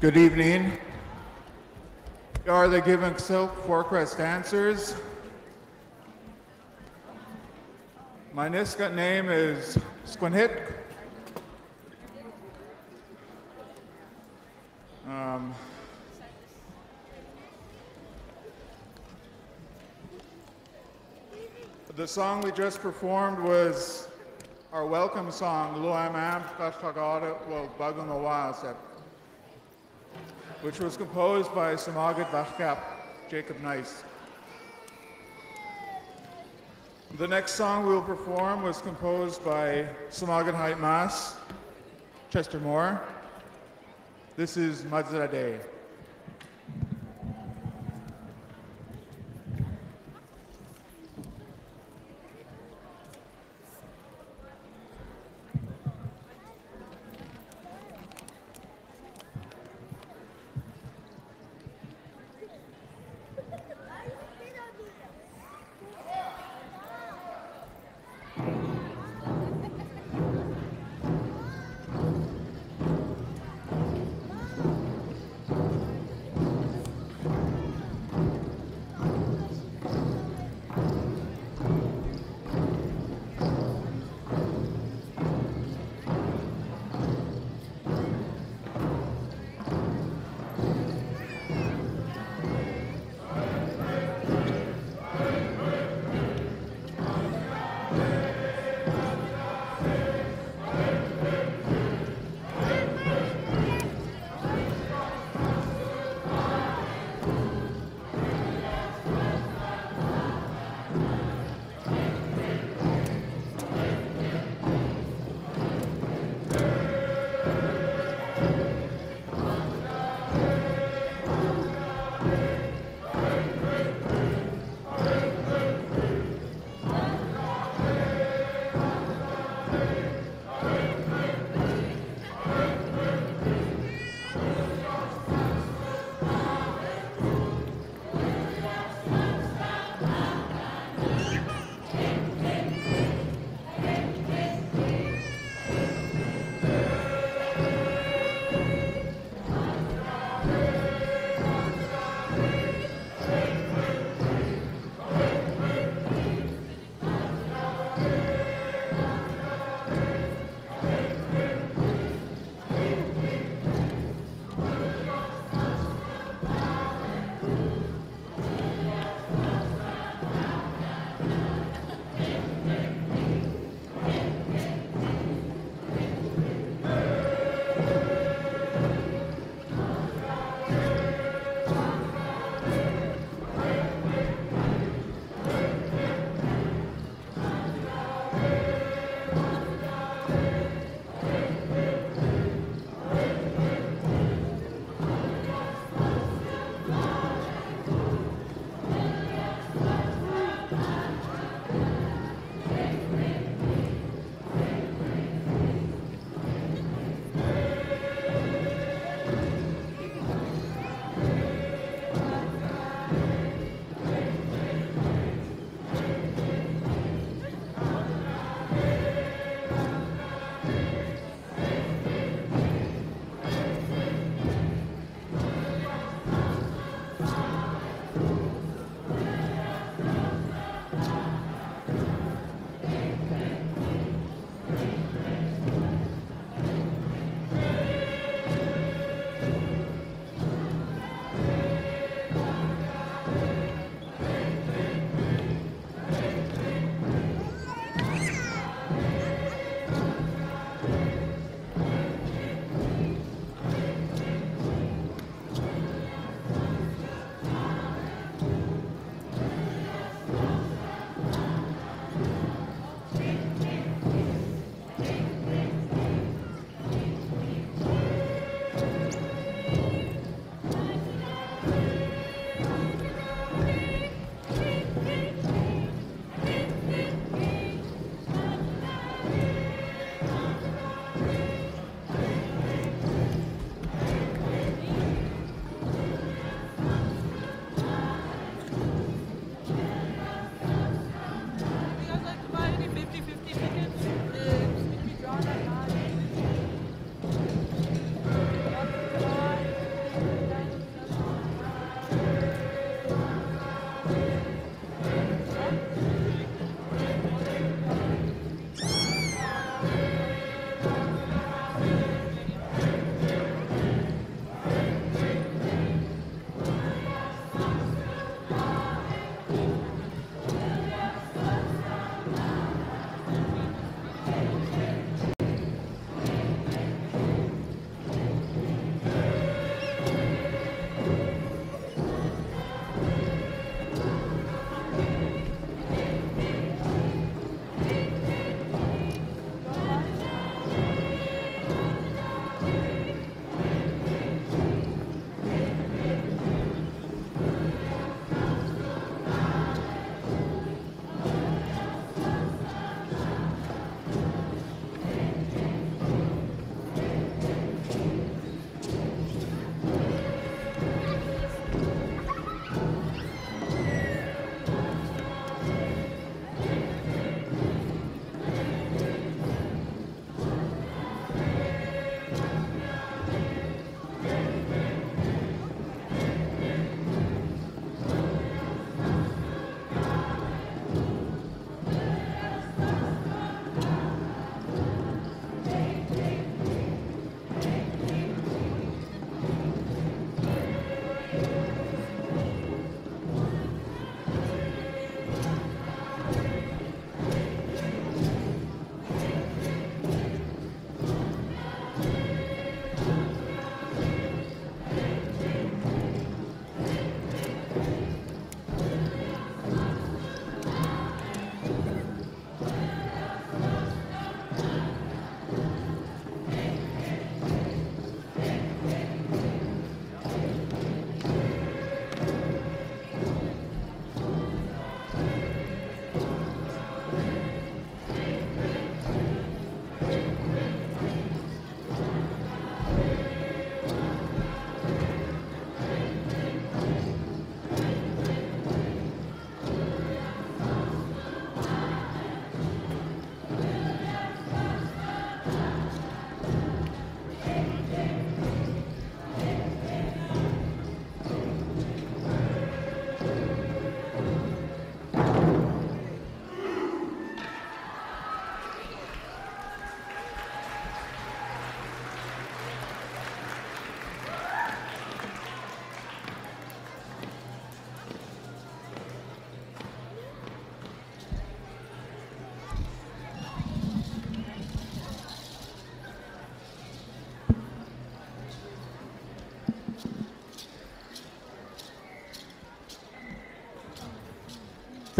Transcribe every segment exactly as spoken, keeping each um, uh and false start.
Good evening. Here are the Gingolx Forecrest dancers. My Nisgat name is Squinhit. Um, the song we just performed was our welcome song, which was composed by Samaagat Vahkap, Jacob Nice. The next song we'll perform was composed by Sim'oogit Hay Maas, Chester Moore. This is Mazra Day.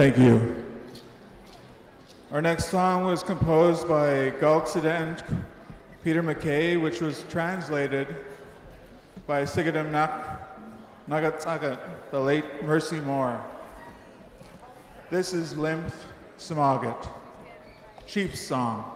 Thank you. Our next song was composed by Galksident Peter McKay, which was translated by Sigidimnach Nagatsagat, the late Mercy Moore. This is Lymph Samaagat, Chief's Song.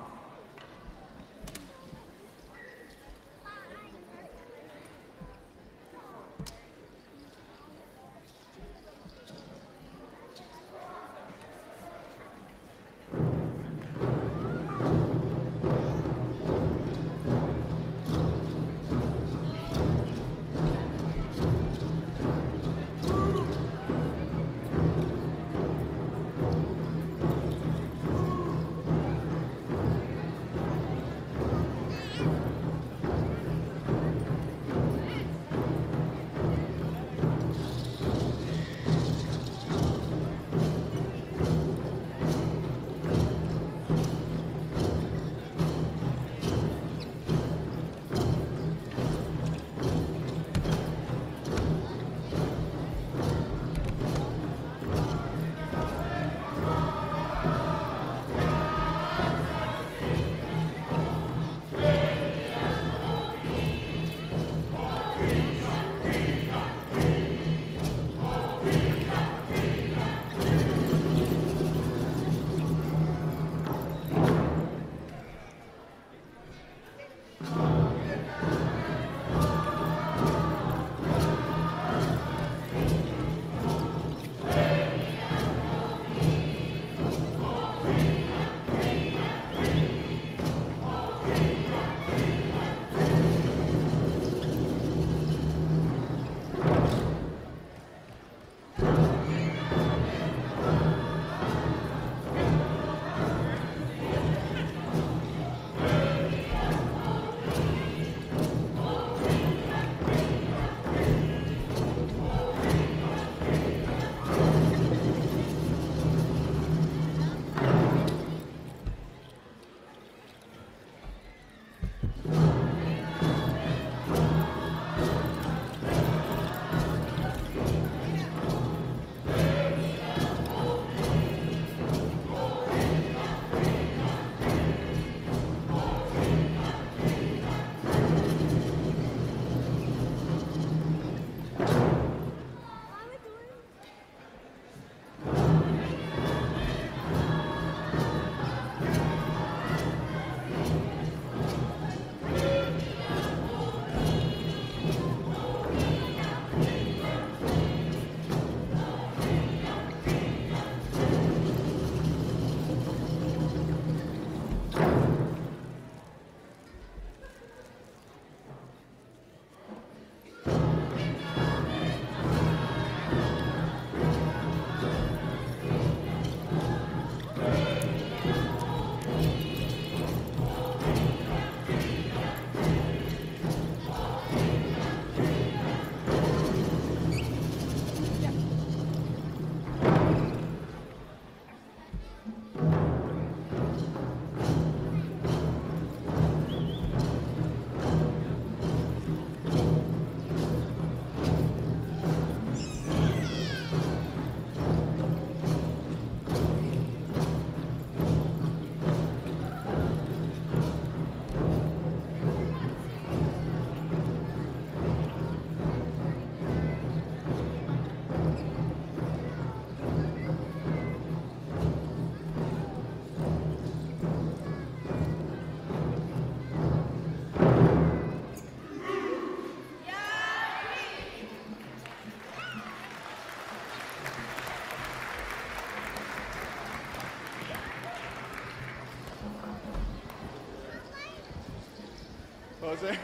There?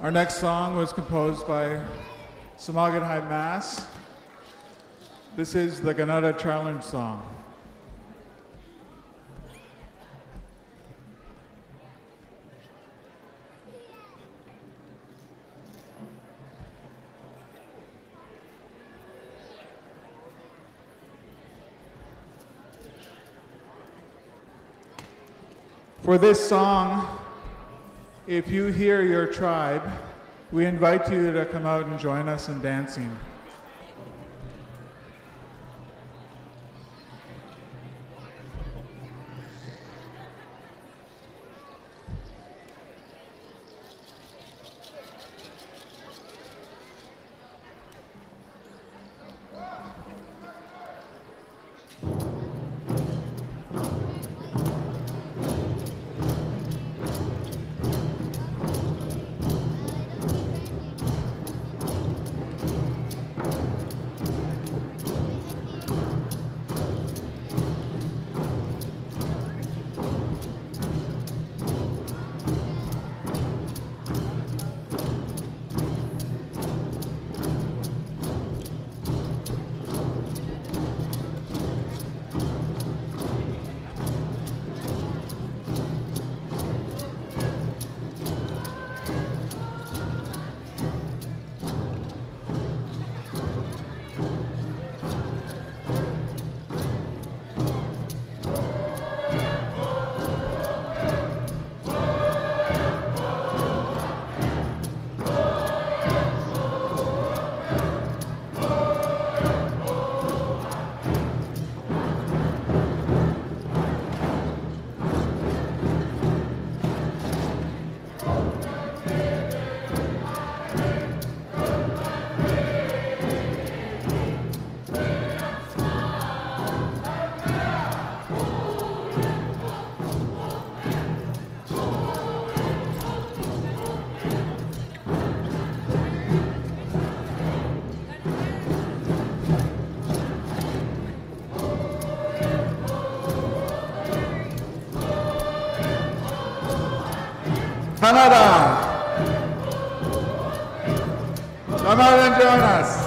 Our next song was composed by Sim'oogit Hay Maas. This is the Kannada Challenge Song. For this song, If you hear your tribe, we invite you to come out and join us in dancing. Canada. Come out and join us.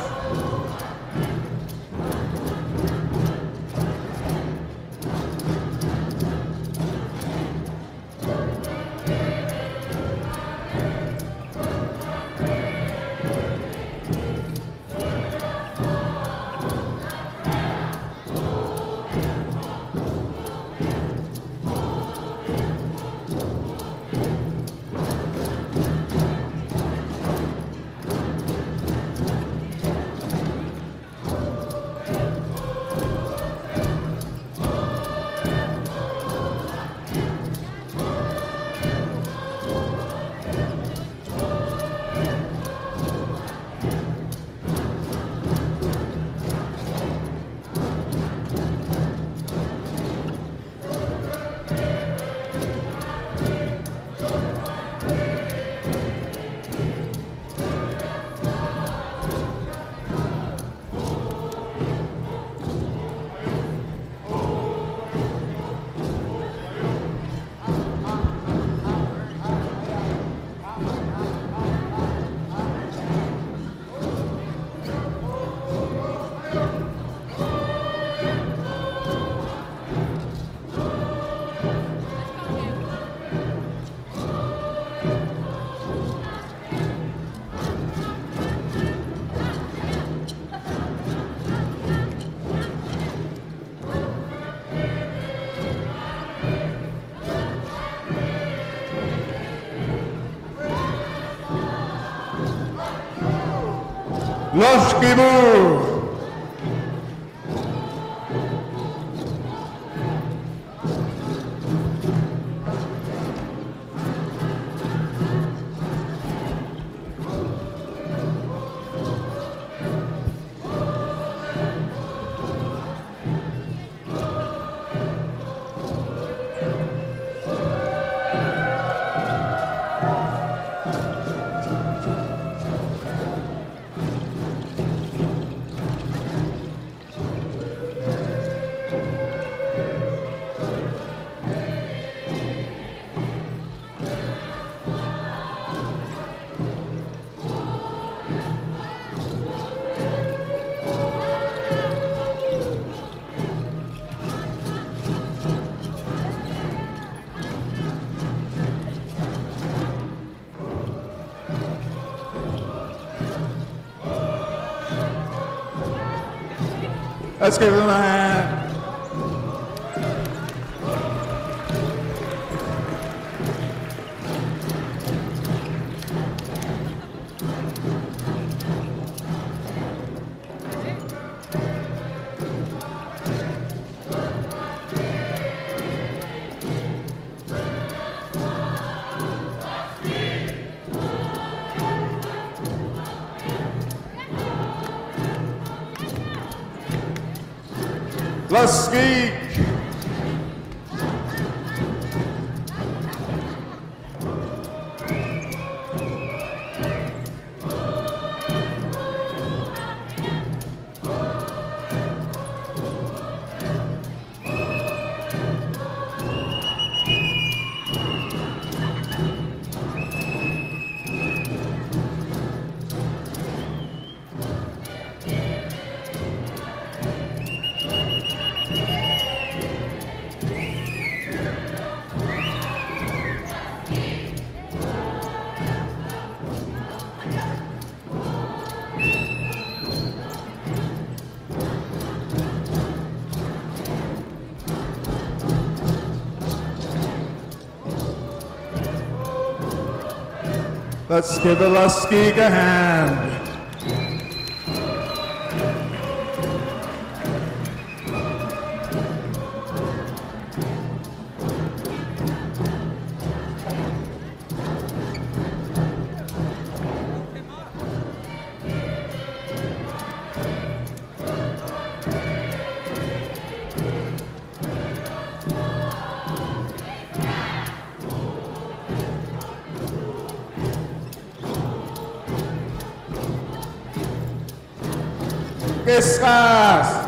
Los Kibu! Let's give them a hand. must speak. Let's give the Laxgalts'ap a hand. Discuss.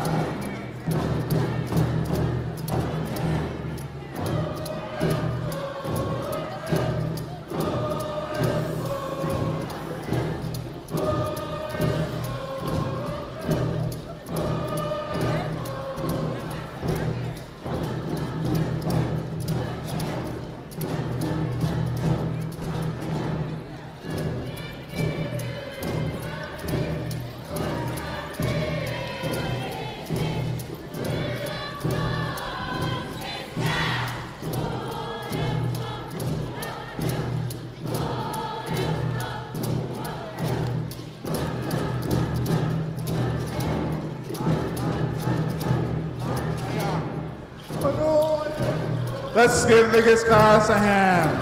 Let's give the Gingolx a hand.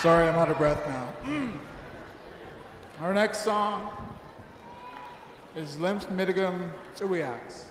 Sorry, I'm out of breath now. Mm. Our next song is Limitigum Suyaks.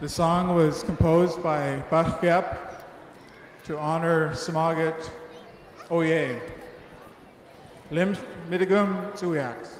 The song was composed by Bach Gep to honor Samogat Oye, Limitigum Suyaks.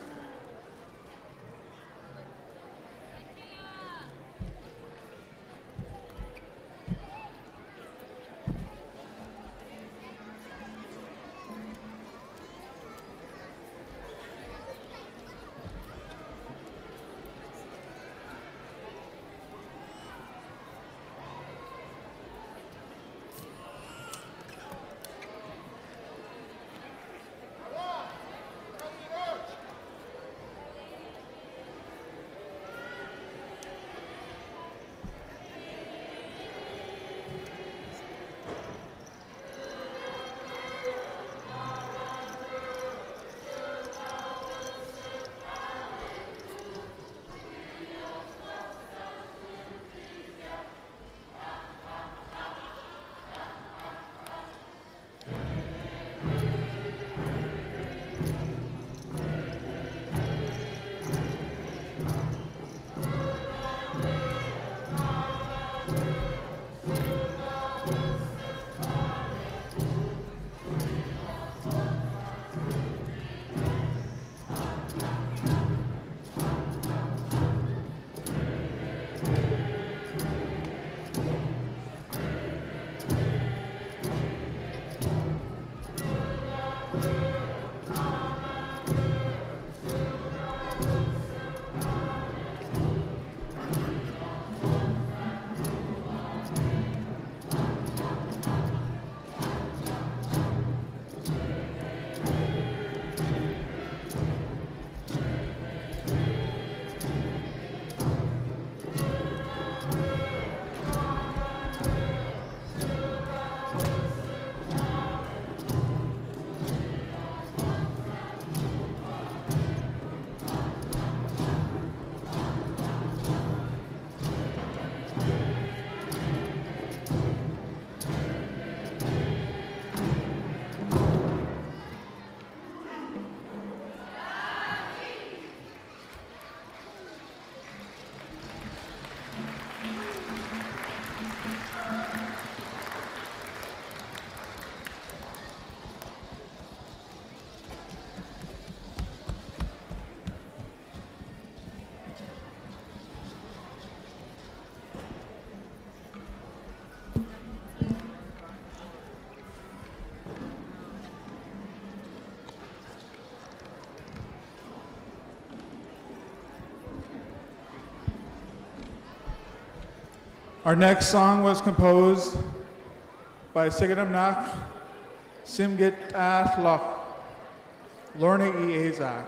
Our next song was composed by Sigidimnach' Simgit Athlokh, Lorne Azak.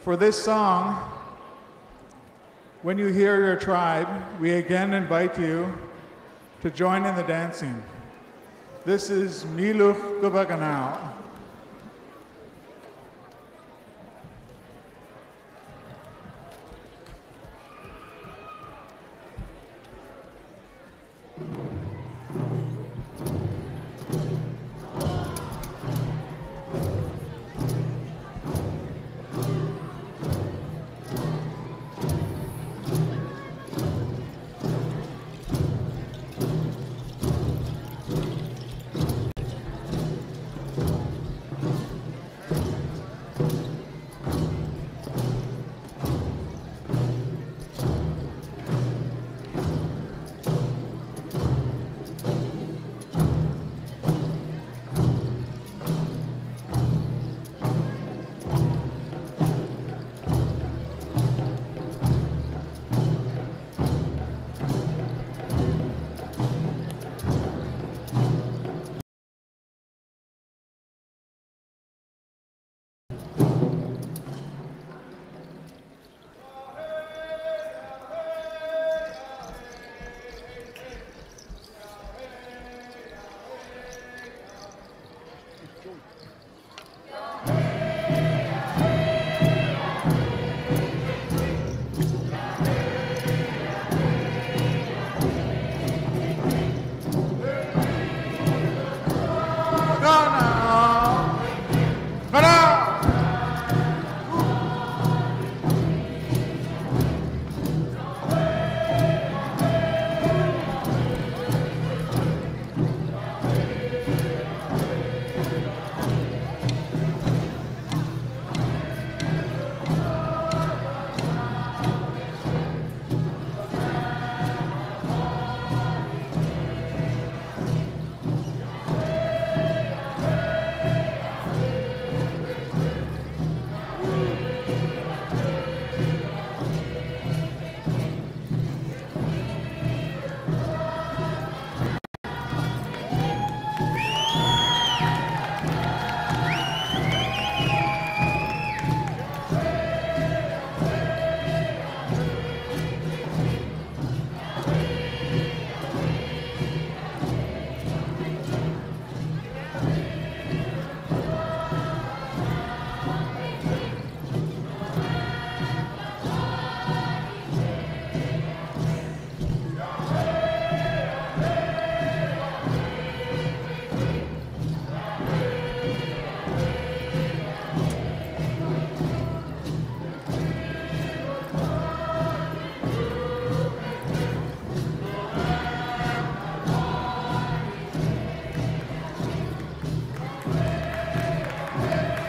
For this song, when you hear your tribe, we again invite you to join in the dancing. This is Miluch Gubaganao.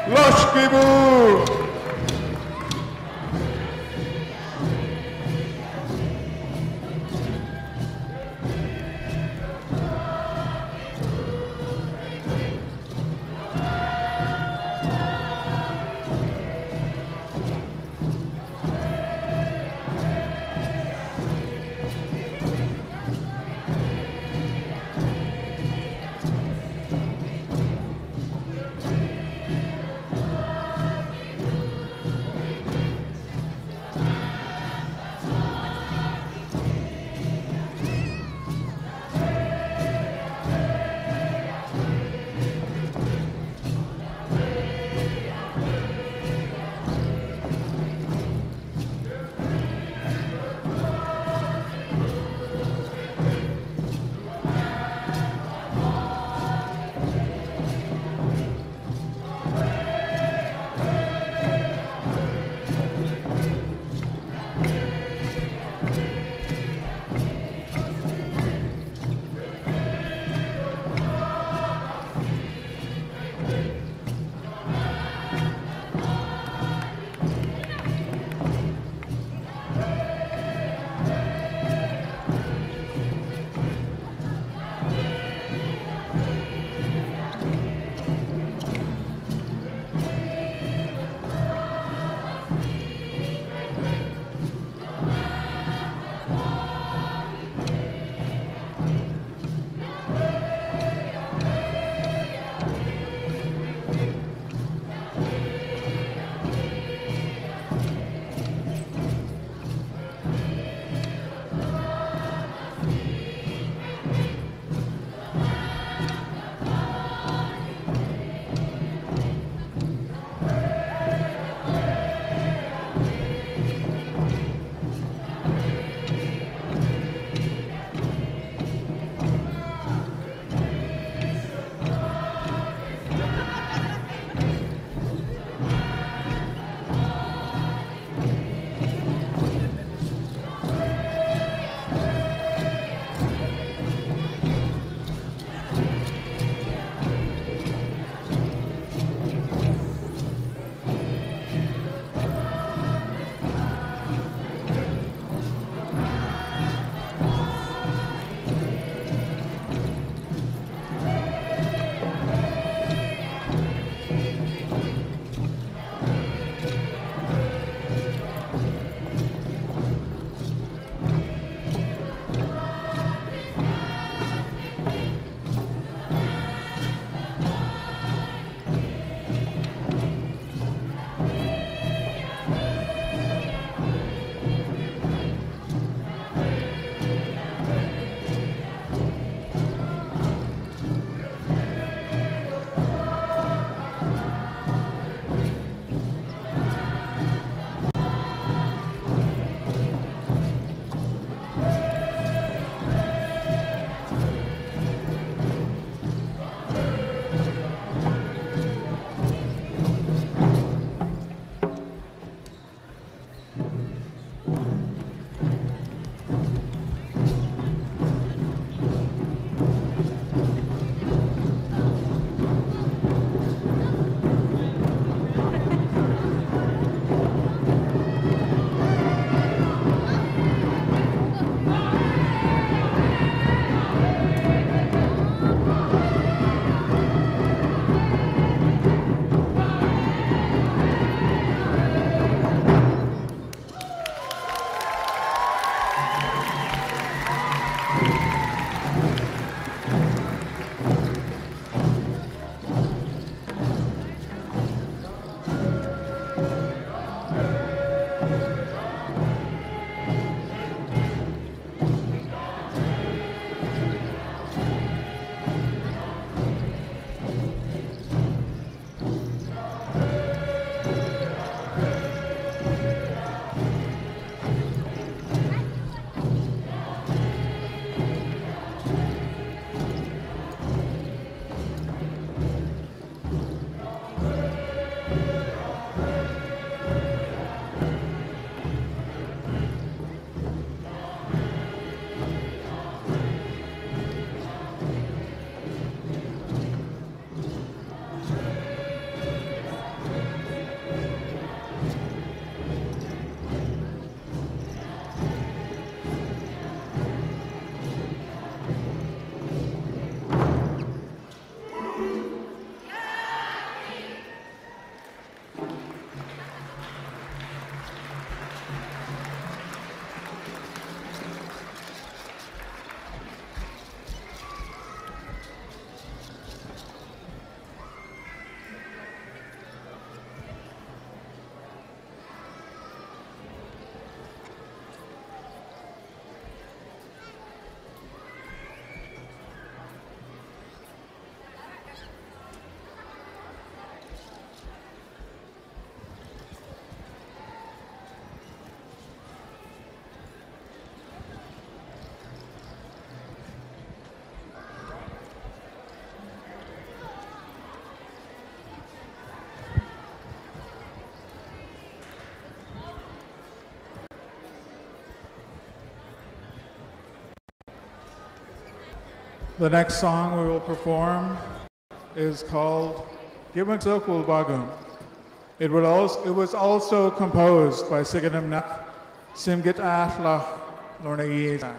Lashkibur. The next song we will perform is called Gimakhokul Bhagum. It was also composed by Sigidimnach' Simgita Lah Lorne Azak.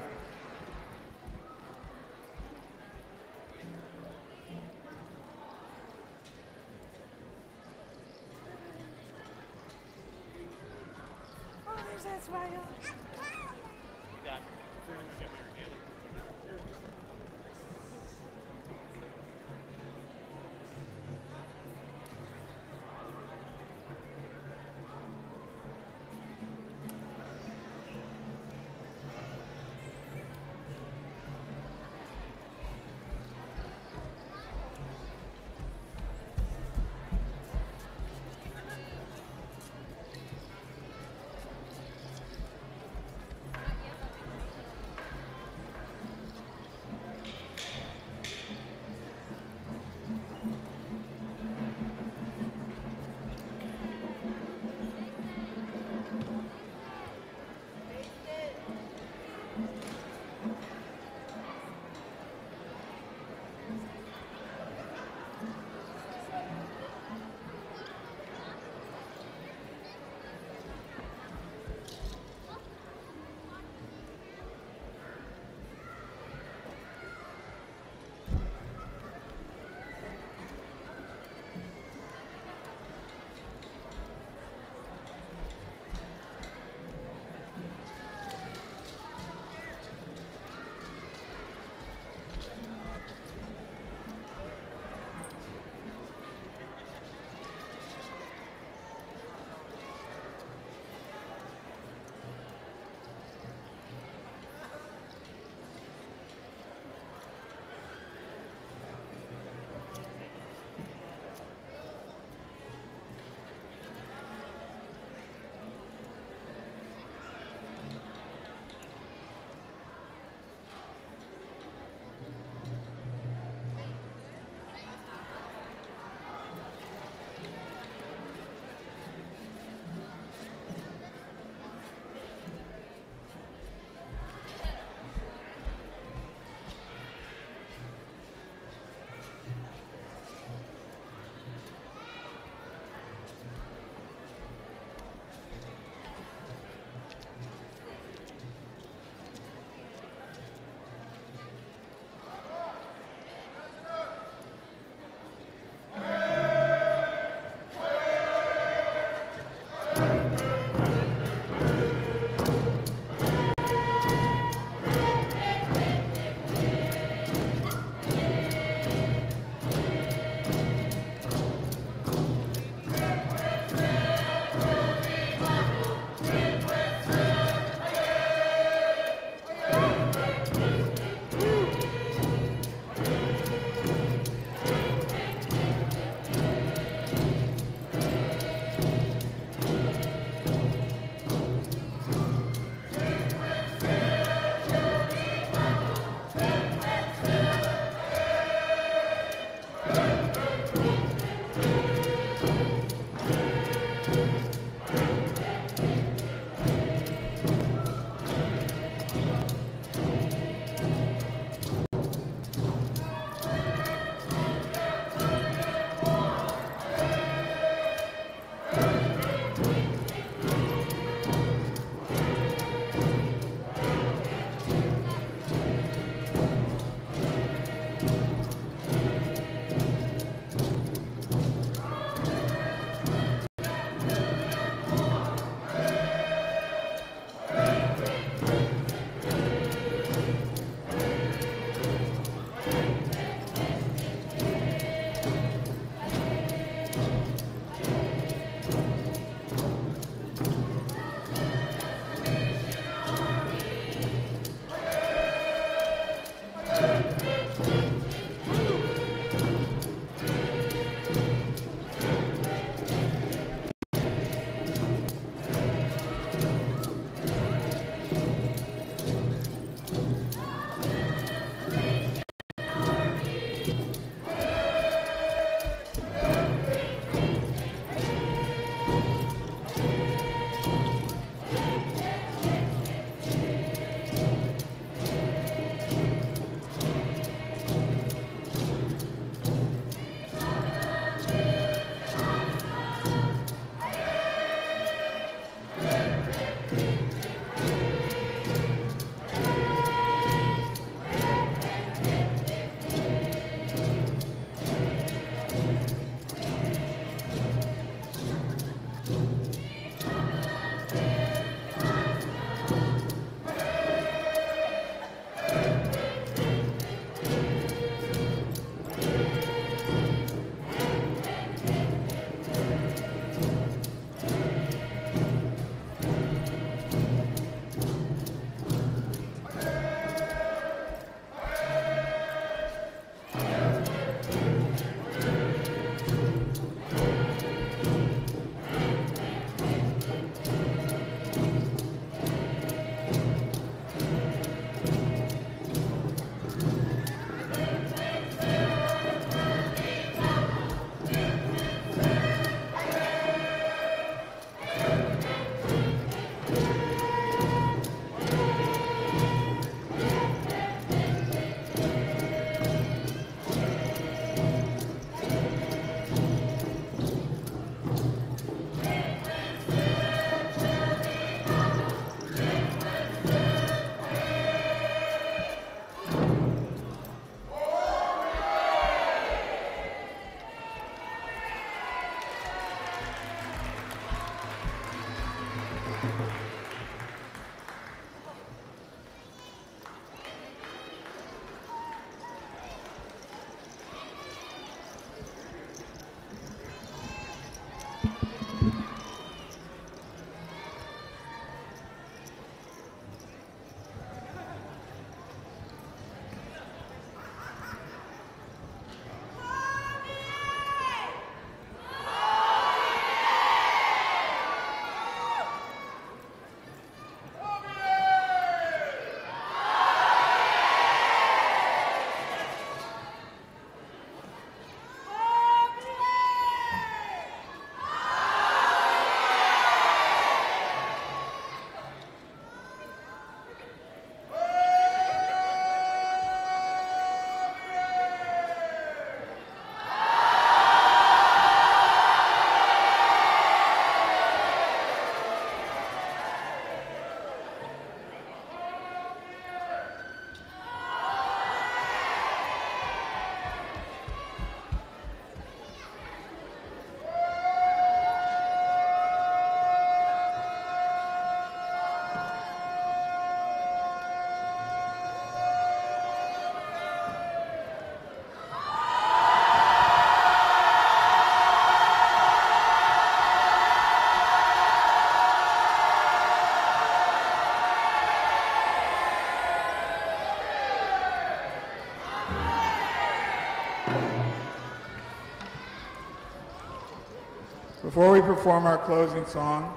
Before we perform our closing song,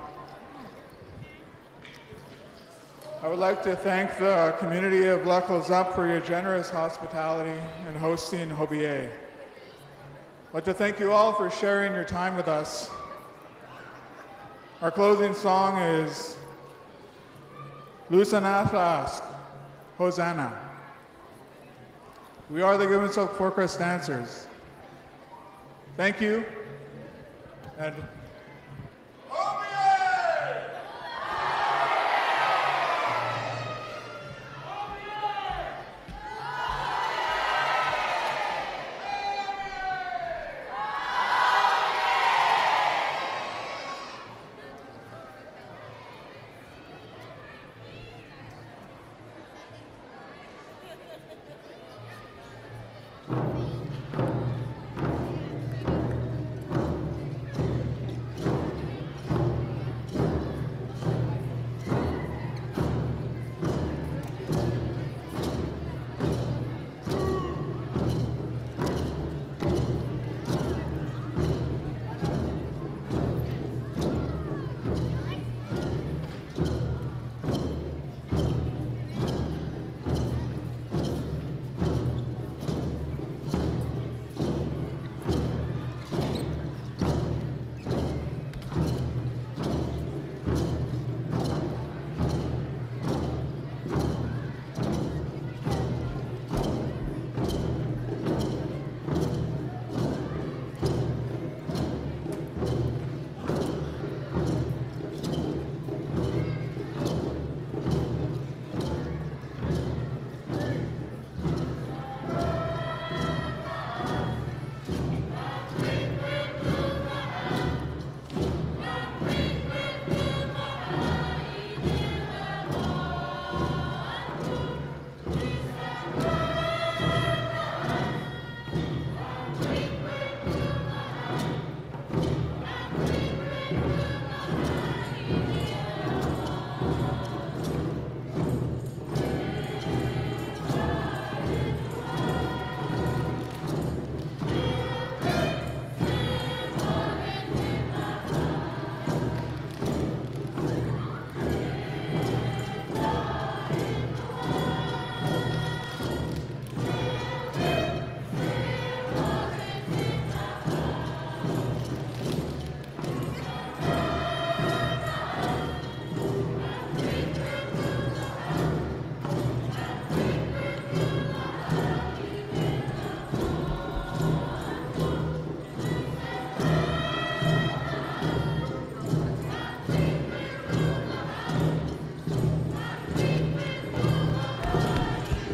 I would like to thank the community of Laxgalts'ap for your generous hospitality and hosting Hoobiyee. I'd like to thank you all for sharing your time with us. Our closing song is Luzanathaask, Hosanna. We are the Gingolx Forecrest dancers. Thank you. And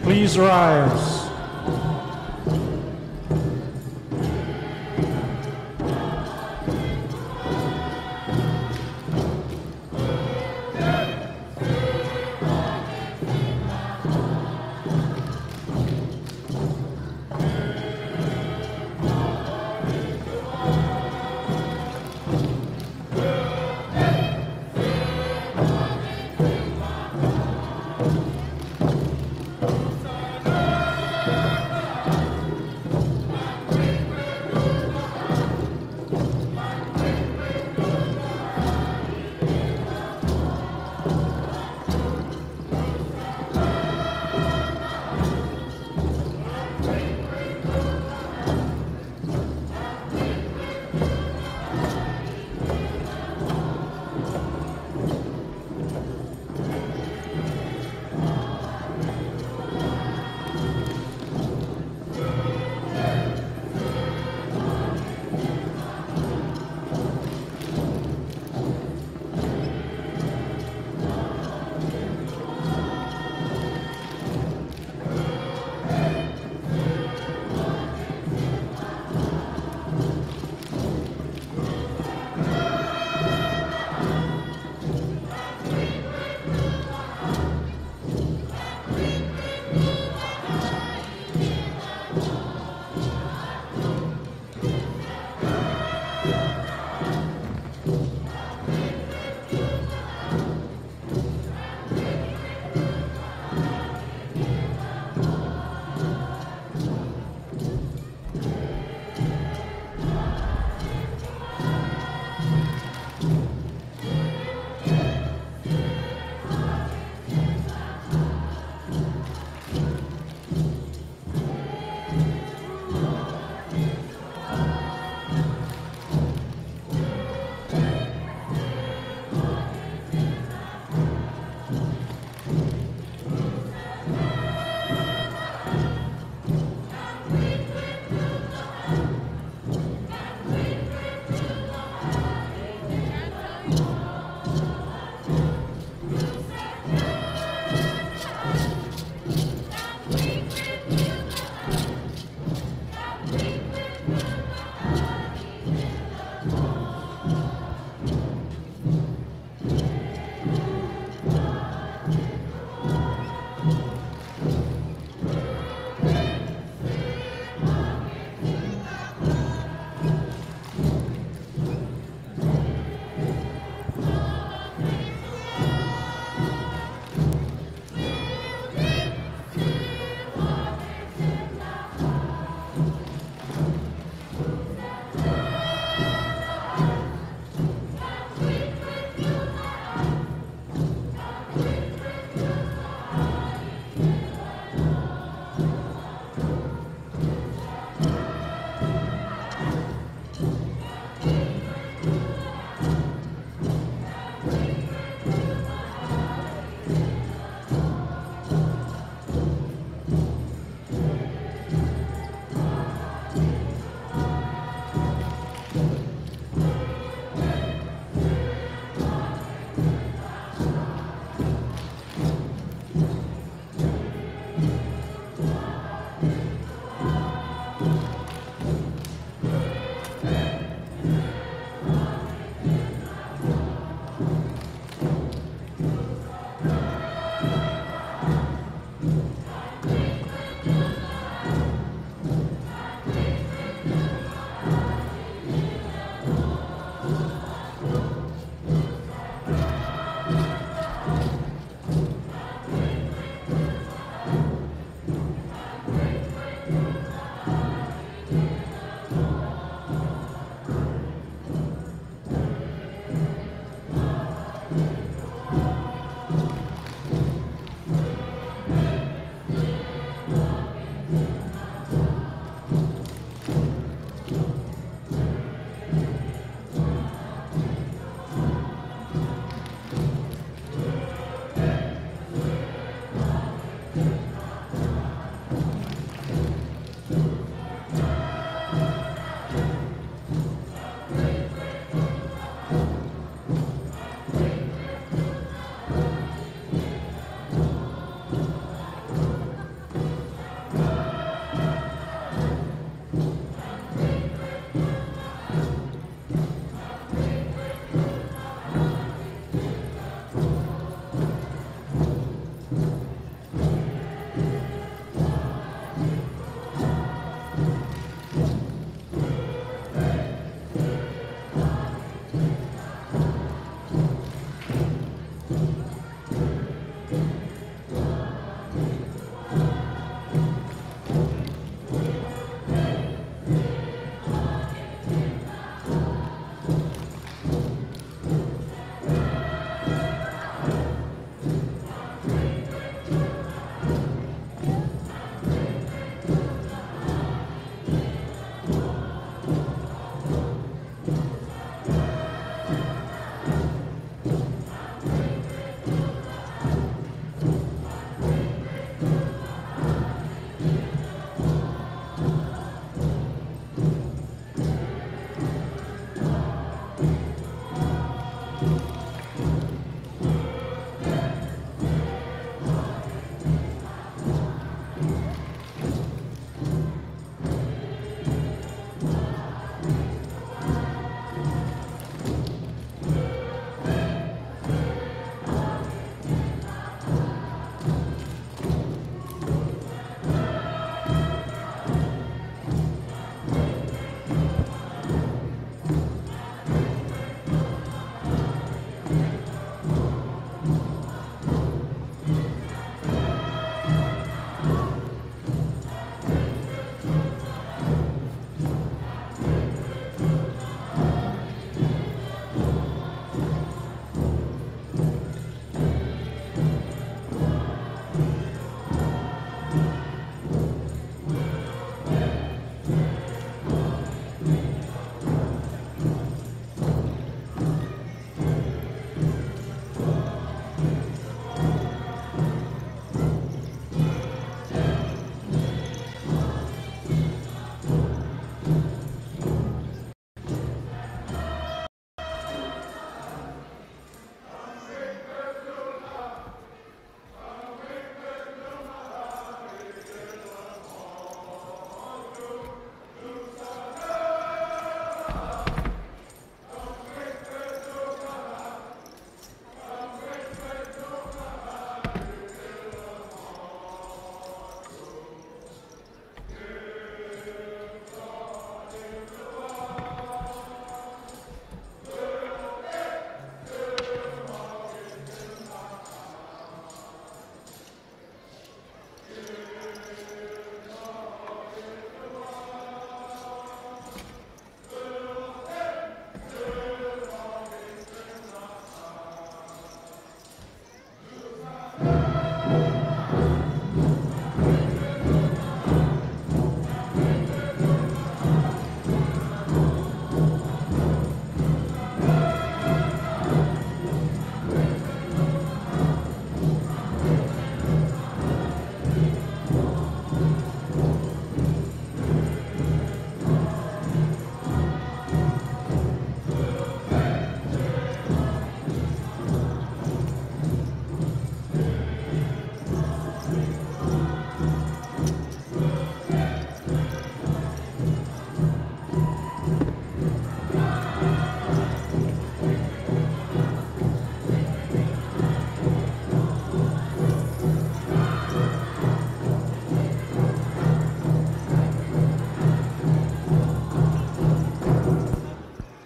please rise.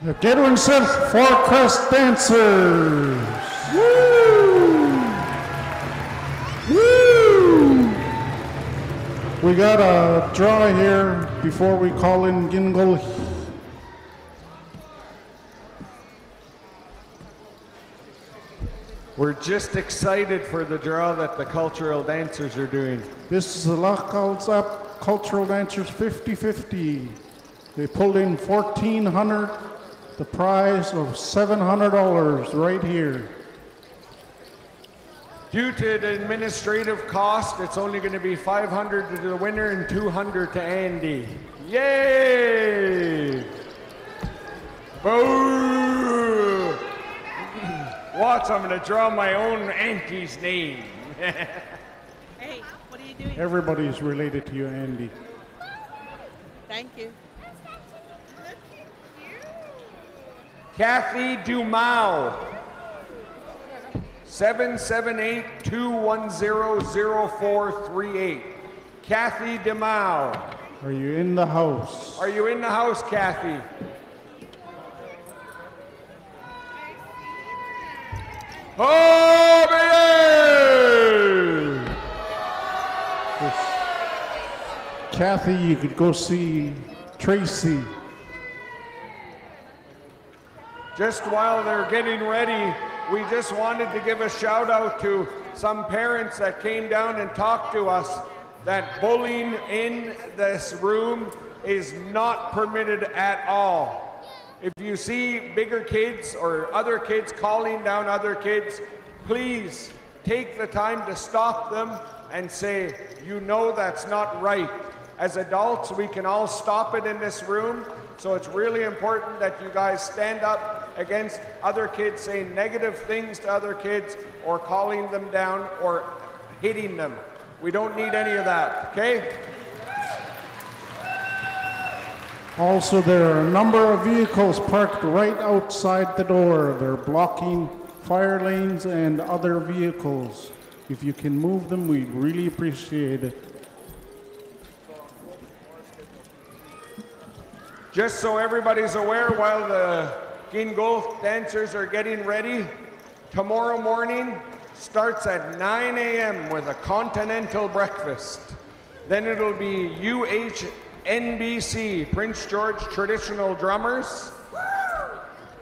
The Gitwinksihlkw Four Crest Dancers. Woo! Woo! We got a draw here before we call in Gingolx. We're just excited for the draw that the cultural dancers are doing. This is the Laxgalts'ap cultural dancers fifty fifty. They pulled in fourteen hundred, the prize of seven hundred dollars right here. Due to the administrative cost, it's only going to be five hundred dollars to the winner and two hundred dollars to Andy. Yay! Boo! Watts, I'm going to draw my own Andy's name. Hey, what are you doing? Everybody's related to you, Andy. Thank you. Kathy Dumau, seven seven eight, two one zero, zero four three eight. Kathy Dumau. Are you in the house? Are you in the house, Kathy? Oh, baby! If Kathy, you could go see Tracy. Just while they're getting ready, we just wanted to give a shout out to some parents that came down and talked to us that bullying in this room is not permitted at all. If you see bigger kids or other kids calling down other kids, please take the time to stop them and say, you know that's not right. As adults, we can all stop it in this room. So it's really important that you guys stand up against other kids saying negative things to other kids or calling them down or hitting them. We don't need any of that, okay? Also, there are a number of vehicles parked right outside the door. They're blocking fire lanes and other vehicles. If you can move them, we'd really appreciate it. Just so everybody's aware, while the Gingolx dancers are getting ready, tomorrow morning starts at nine A M with a continental breakfast. Then it'll be U H N B C, Prince George Traditional Drummers.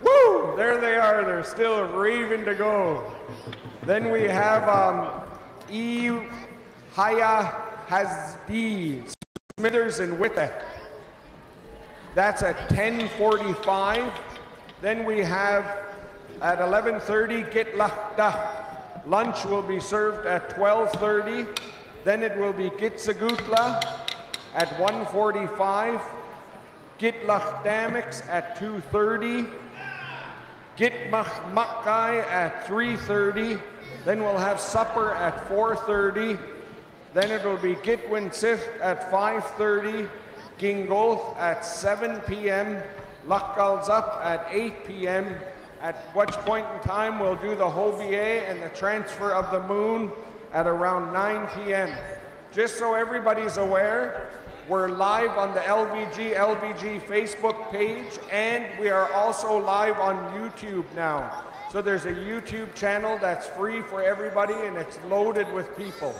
Woo! Woo! There they are, they're still raving to go. Then we have um, E. Haya Hazdi, Smithers and Witte. That's at ten forty-five. Then we have at eleven thirty Gitlachda. Lunch will be served at twelve thirty. Then it will be Gitsegutla at one forty-five. Gitlachdamix at two thirty. Gitwinksihlkw at three thirty. Then we'll have supper at four thirty. Then it will be Gitwinksihlkw at five thirty. Gingolx at seven P M, Laxgalts'ap at eight P M, at which point in time we'll do the Hoobiyee and the transfer of the moon at around nine P M Just so everybody's aware, we're live on the L V G L V G Facebook page, and we are also live on YouTube now. So there's a YouTube channel that's free for everybody and it's loaded with people.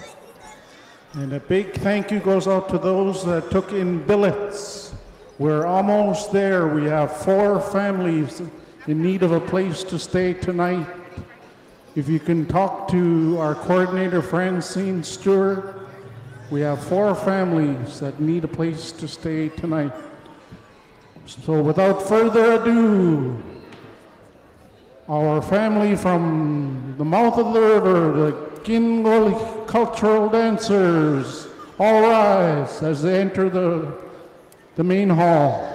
And a big thank you goes out to those that took in billets. We're almost there. We have four families in need of a place to stay tonight. If you can talk to our coordinator, Francine Stewart, we have four families that need a place to stay tonight. So without further ado, our family from the mouth of the river, the Gingolx cultural dancers, all rise as they enter the, the main hall.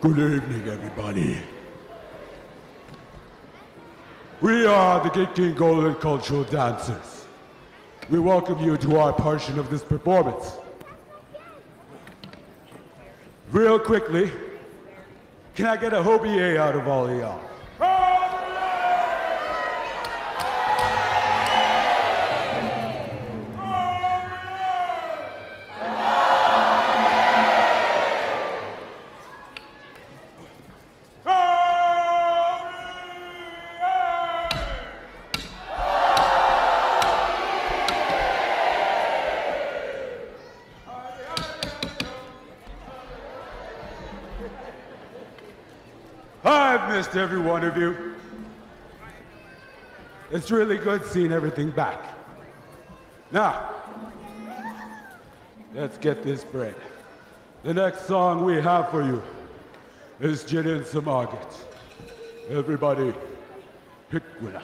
Good evening, everybody. We are the Gingolx Cultural Dancers. We welcome you to our portion of this performance. Real quickly, can I get a Hoobiyee out of all of y'all? Missed every one of you. It's really good seeing everything back. Now, let's get this bread. The next song we have for you is Gitlachda Samaagat. Everybody, pick one up.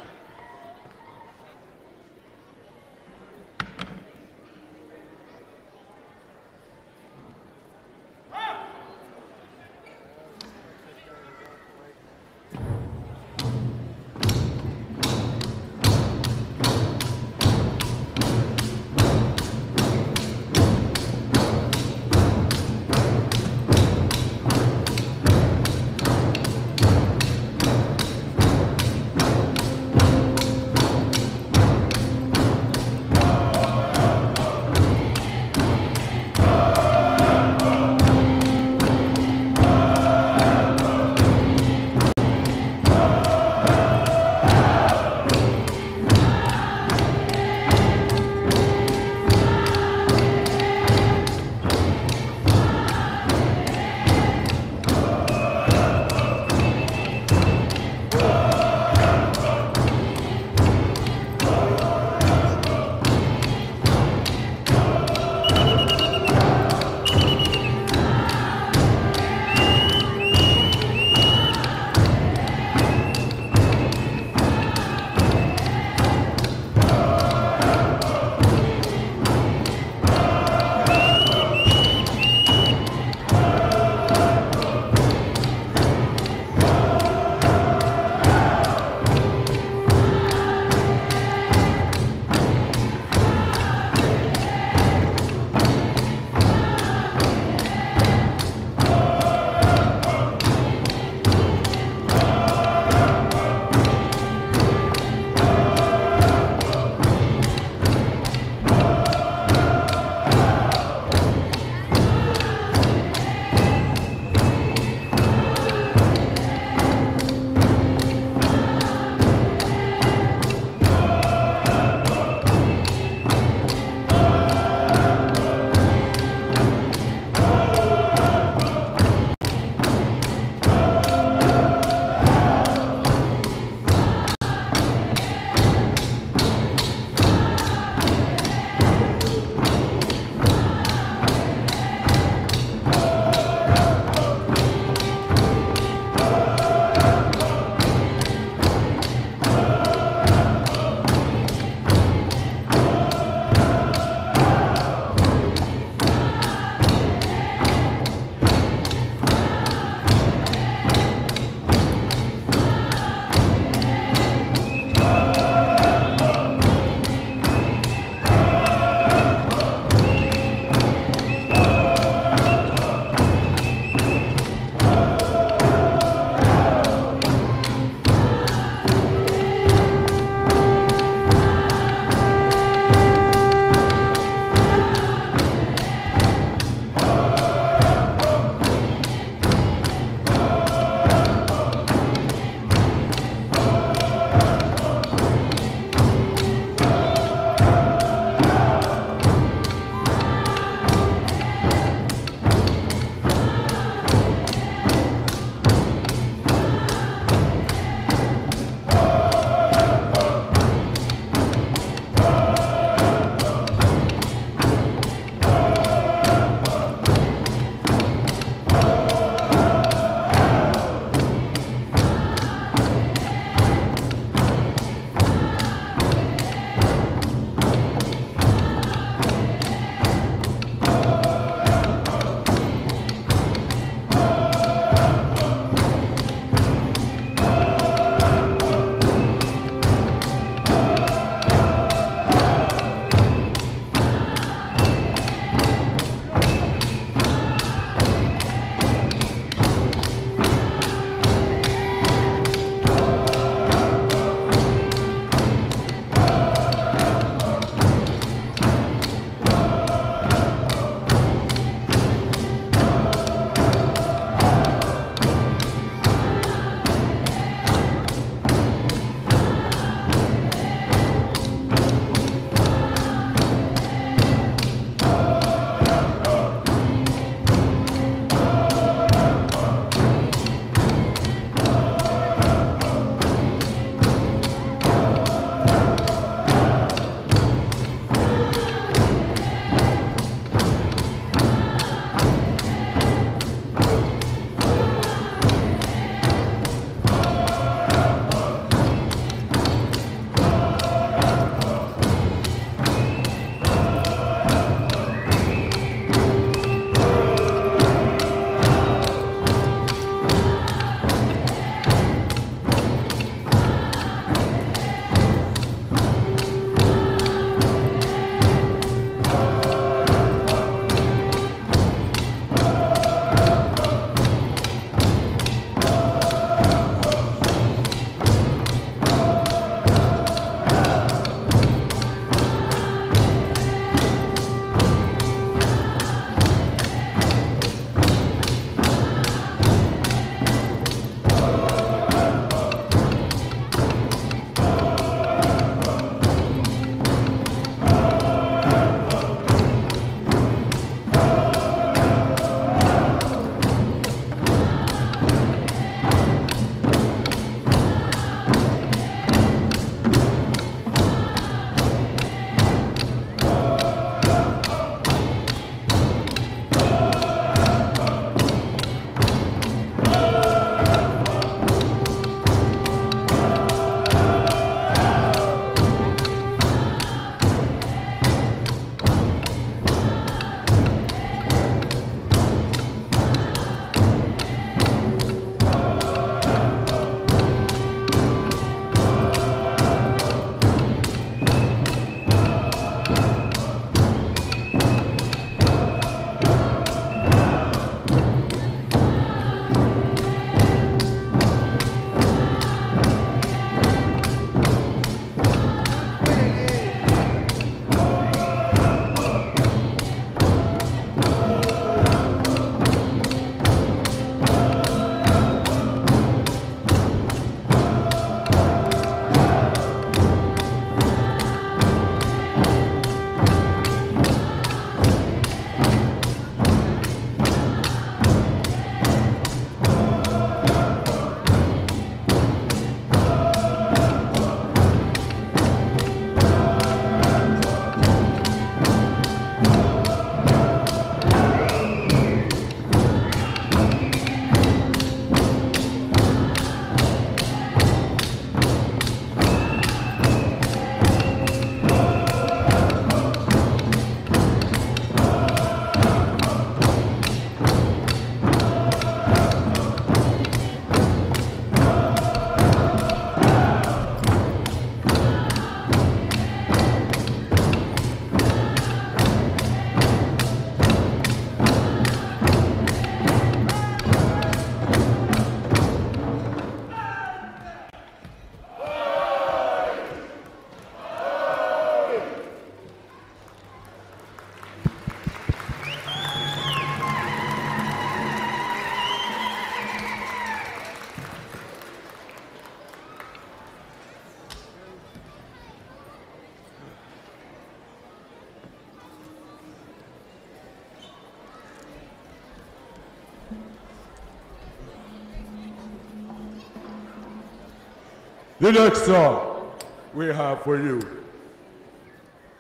The next song we have for you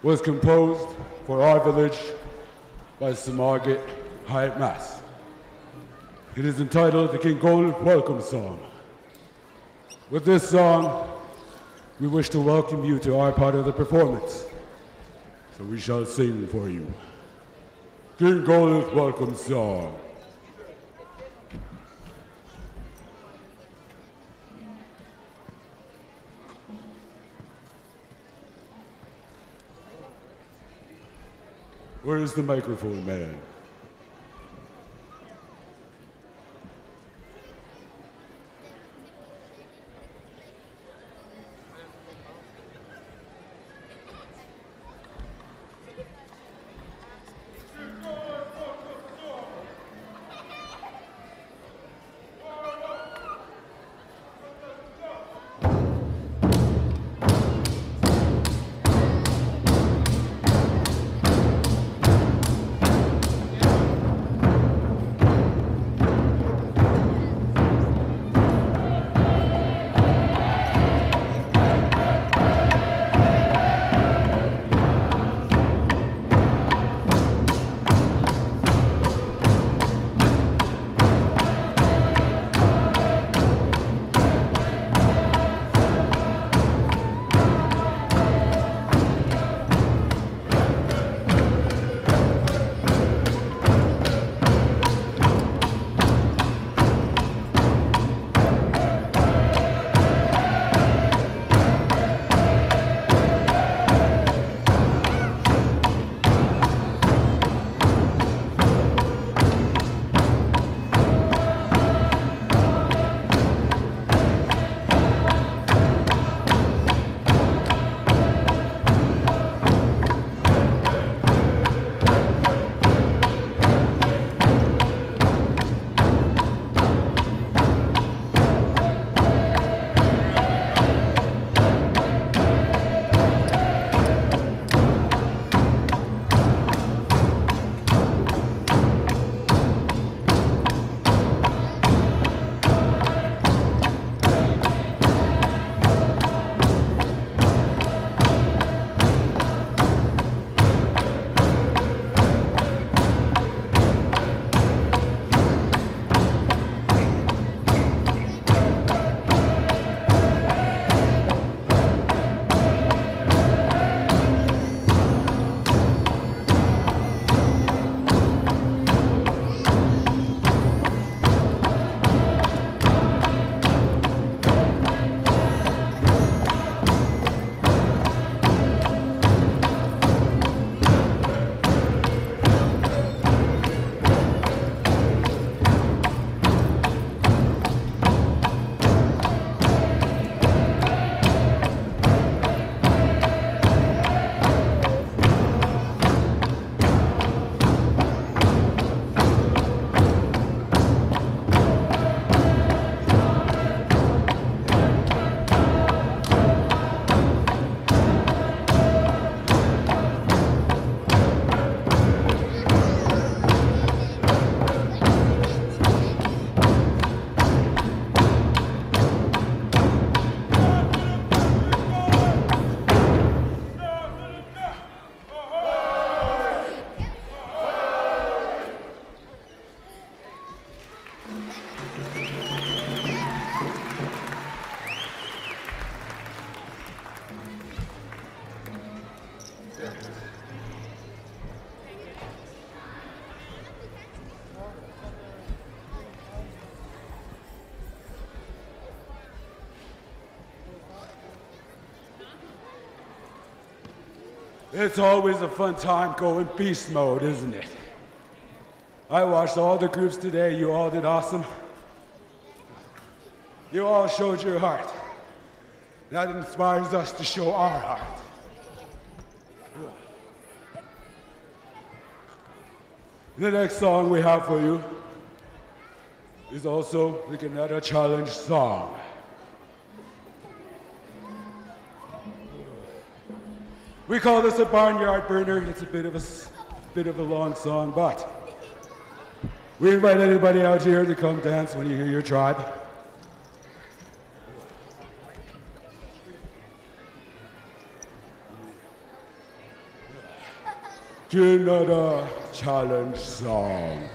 was composed for our village by Sim'oogit Hay Maas. It is entitled the Gingolx Welcome Song. With this song, we wish to welcome you to our part of the performance, so we shall sing for you. Gingolx Welcome Song. Where is the microphone man? It's always a fun time going beast mode, isn't it? I watched all the groups today. You all did awesome. You all showed your heart. That inspires us to show our heart. The next song we have for you is also the Kannada Challenge song. We call this a barnyard burner. It's a bit of a, a bit of a long song, but we invite anybody out here to come dance when you hear your tribe. to another challenge song.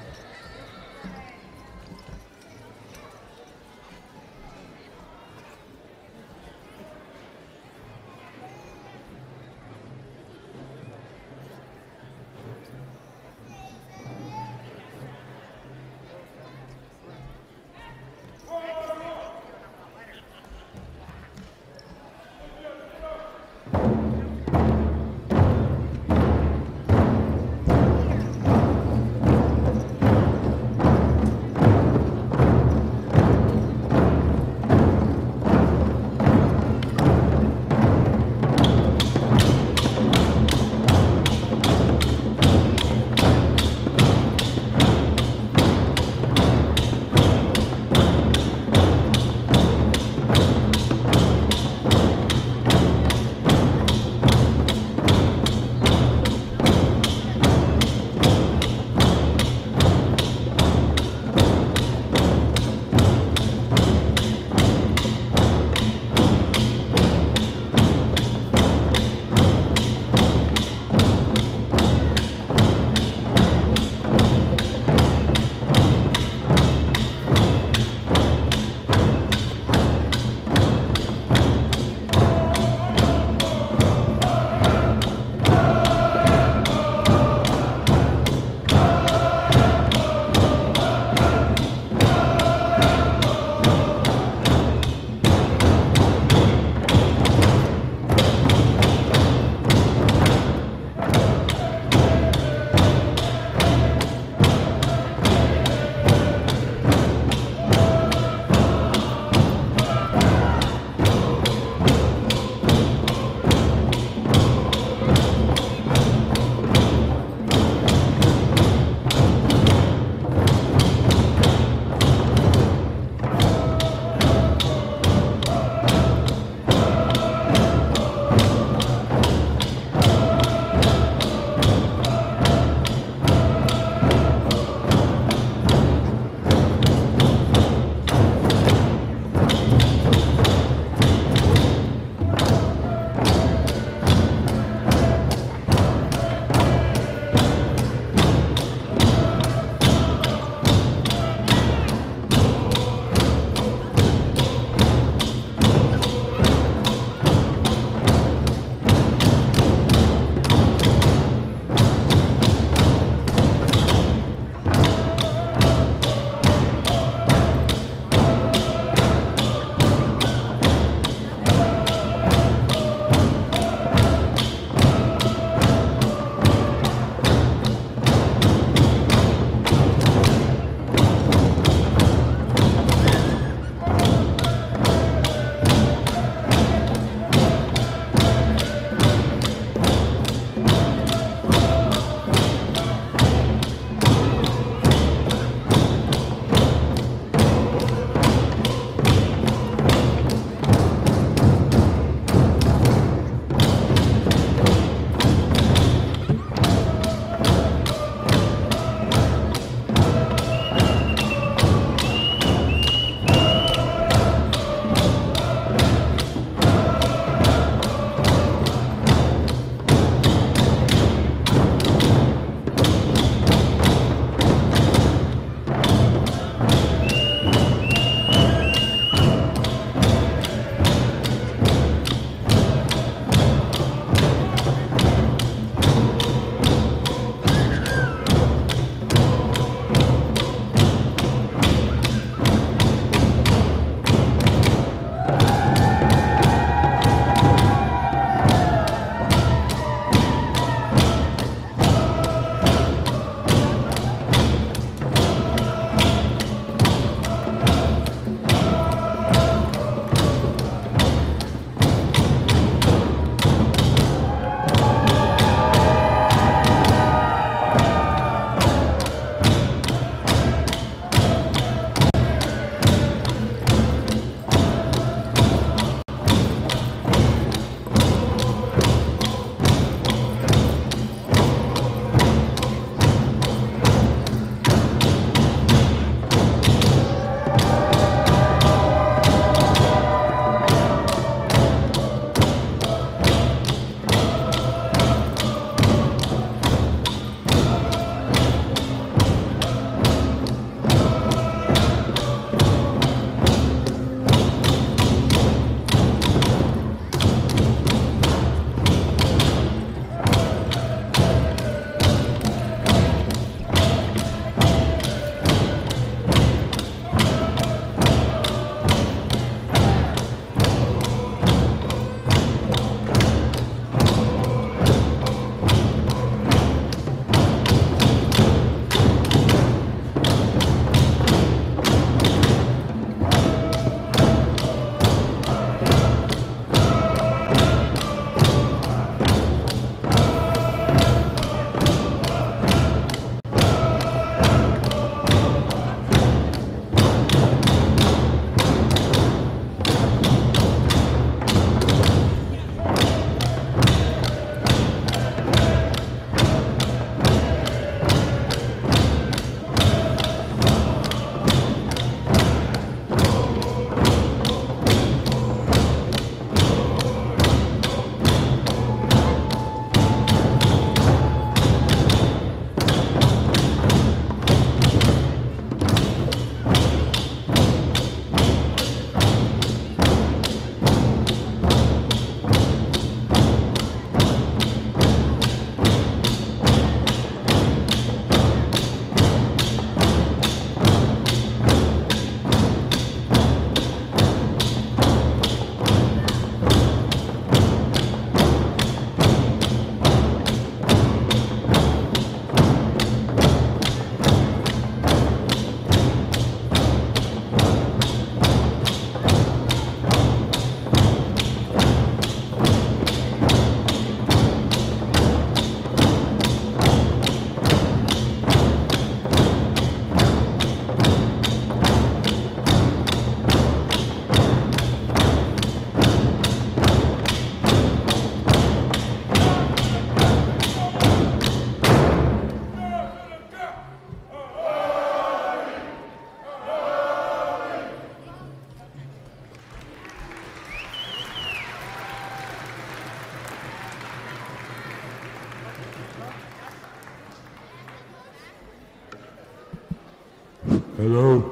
Hello.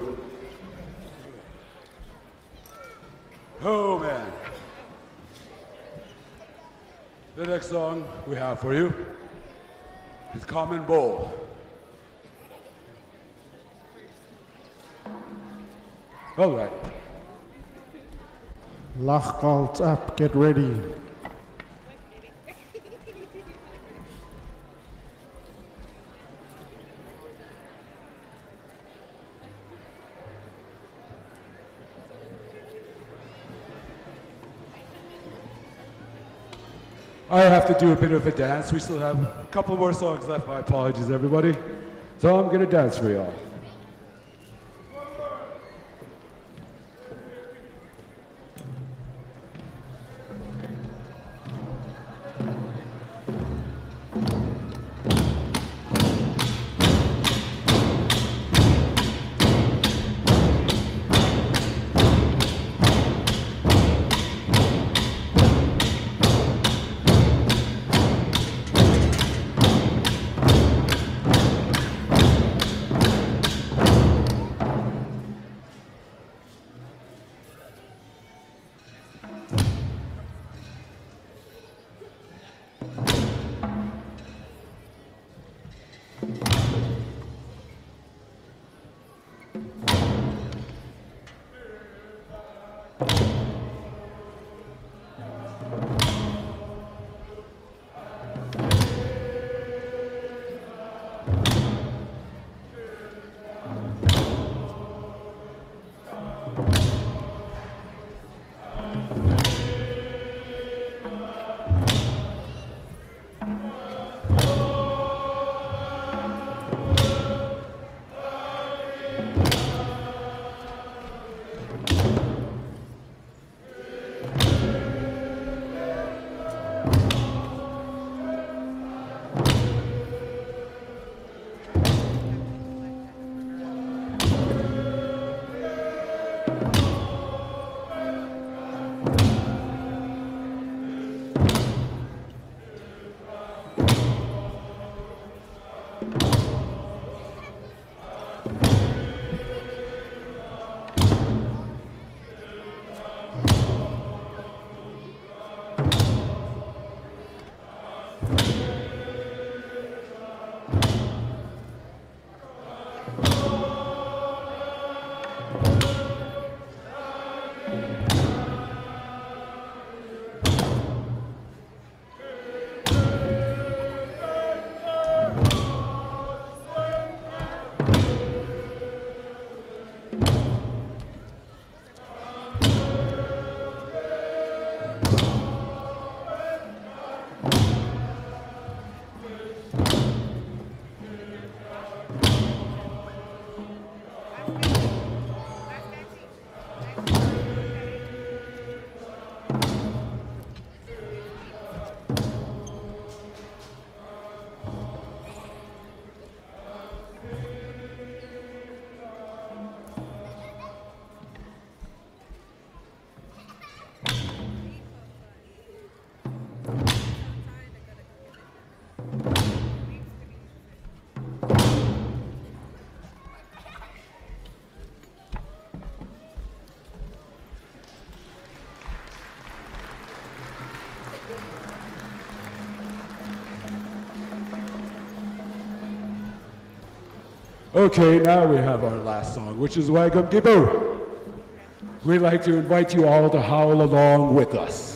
Oh, man. The next song we have for you is Common Bowl. All right. Laxgalts'ap, get ready. I have to do a bit of a dance. We still have a couple more songs left. My apologies, everybody. So I'm going to dance for y'all. Okay, now we have our last song, which is Wagum Gibu. We'd like to invite you all to howl along with us.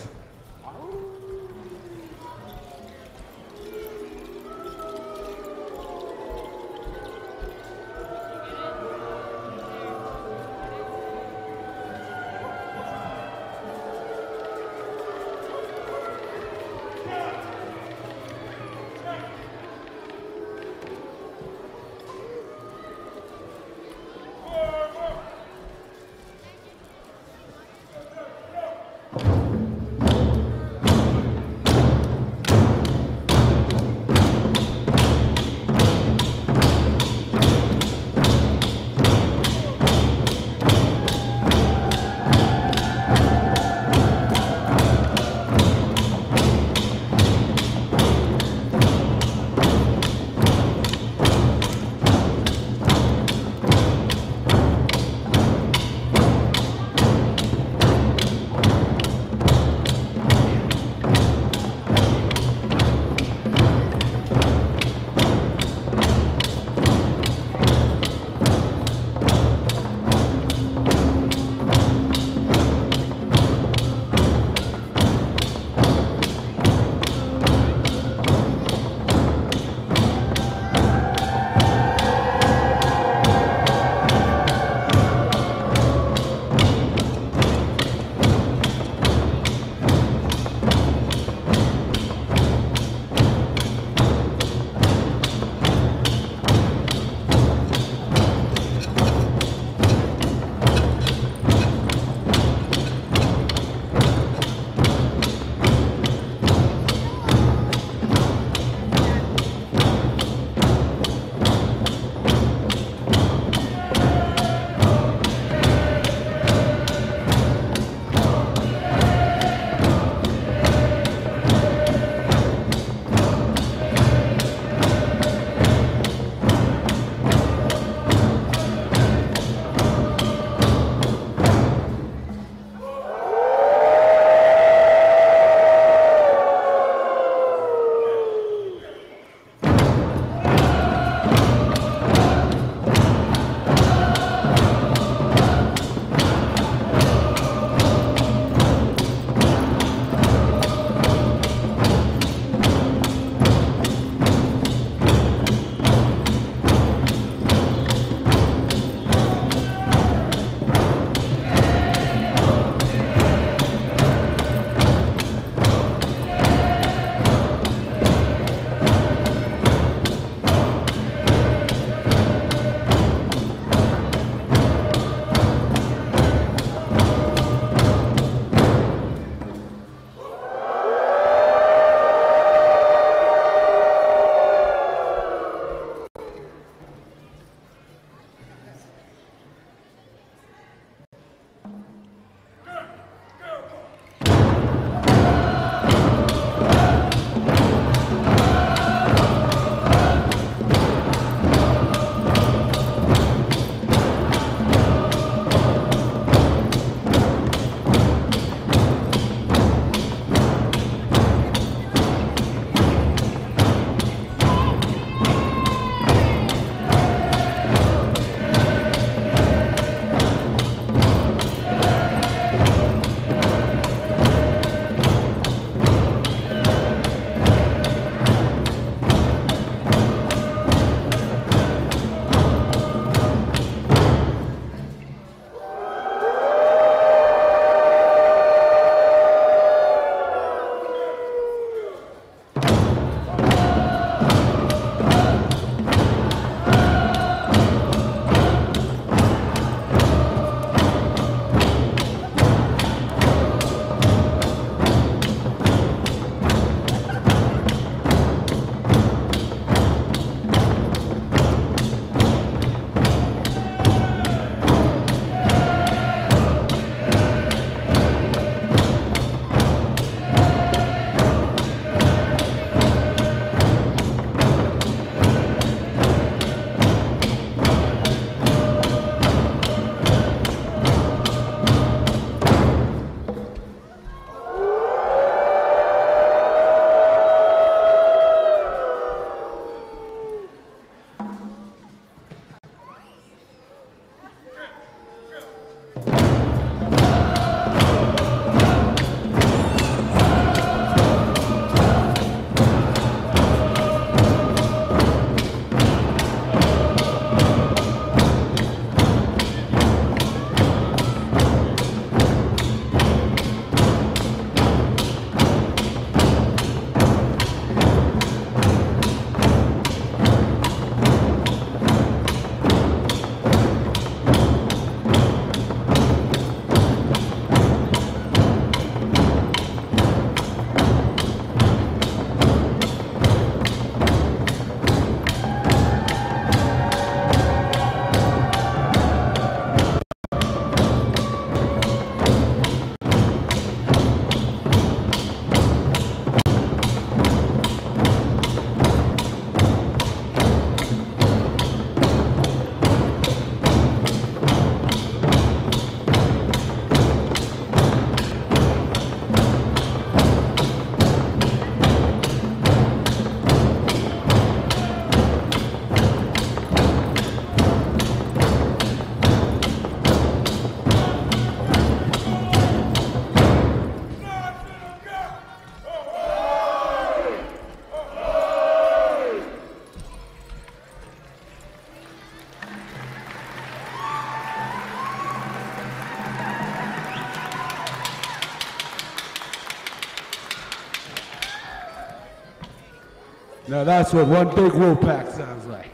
Now that's what one big Wolfpack sounds like.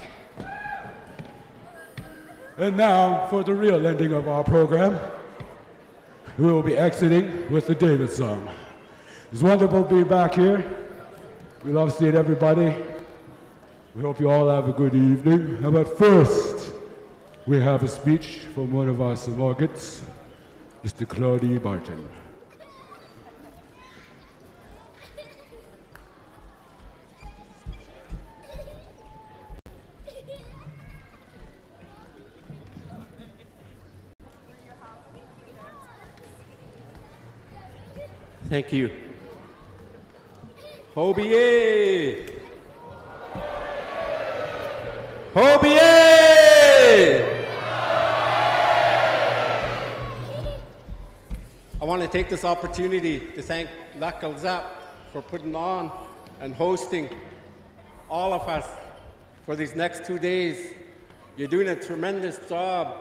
And now for the real ending of our program. We will be exiting with the David song. It's wonderful to be back here. We love seeing everybody. We hope you all have a good evening. But first, we have a speech from one of our Samogads, Mister Claudie Martin. Thank you. Hoobiyee! Hoobiyee! I want to take this opportunity to thank Laxgalts'ap for putting on and hosting all of us for these next two days. You're doing a tremendous job.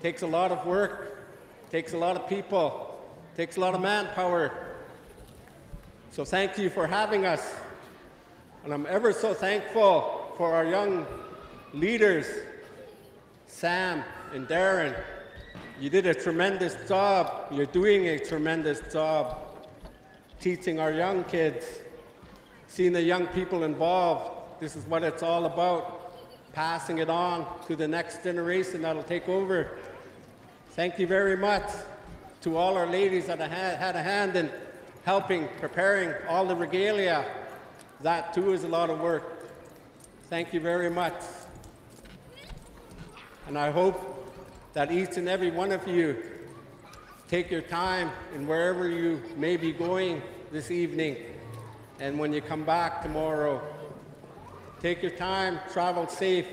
Takes a lot of work, takes a lot of people. Takes a lot of manpower. So thank you for having us. And I'm ever so thankful for our young leaders, Sam and Darren. You did a tremendous job. You're doing a tremendous job teaching our young kids, seeing the young people involved. This is what it's all about, passing it on to the next generation that'll take over. Thank you very much to all our ladies that had a hand in helping, preparing all the regalia. That too is a lot of work. Thank you very much. And I hope that each and every one of you take your time and wherever you may be going this evening, and when you come back tomorrow, take your time, travel safe.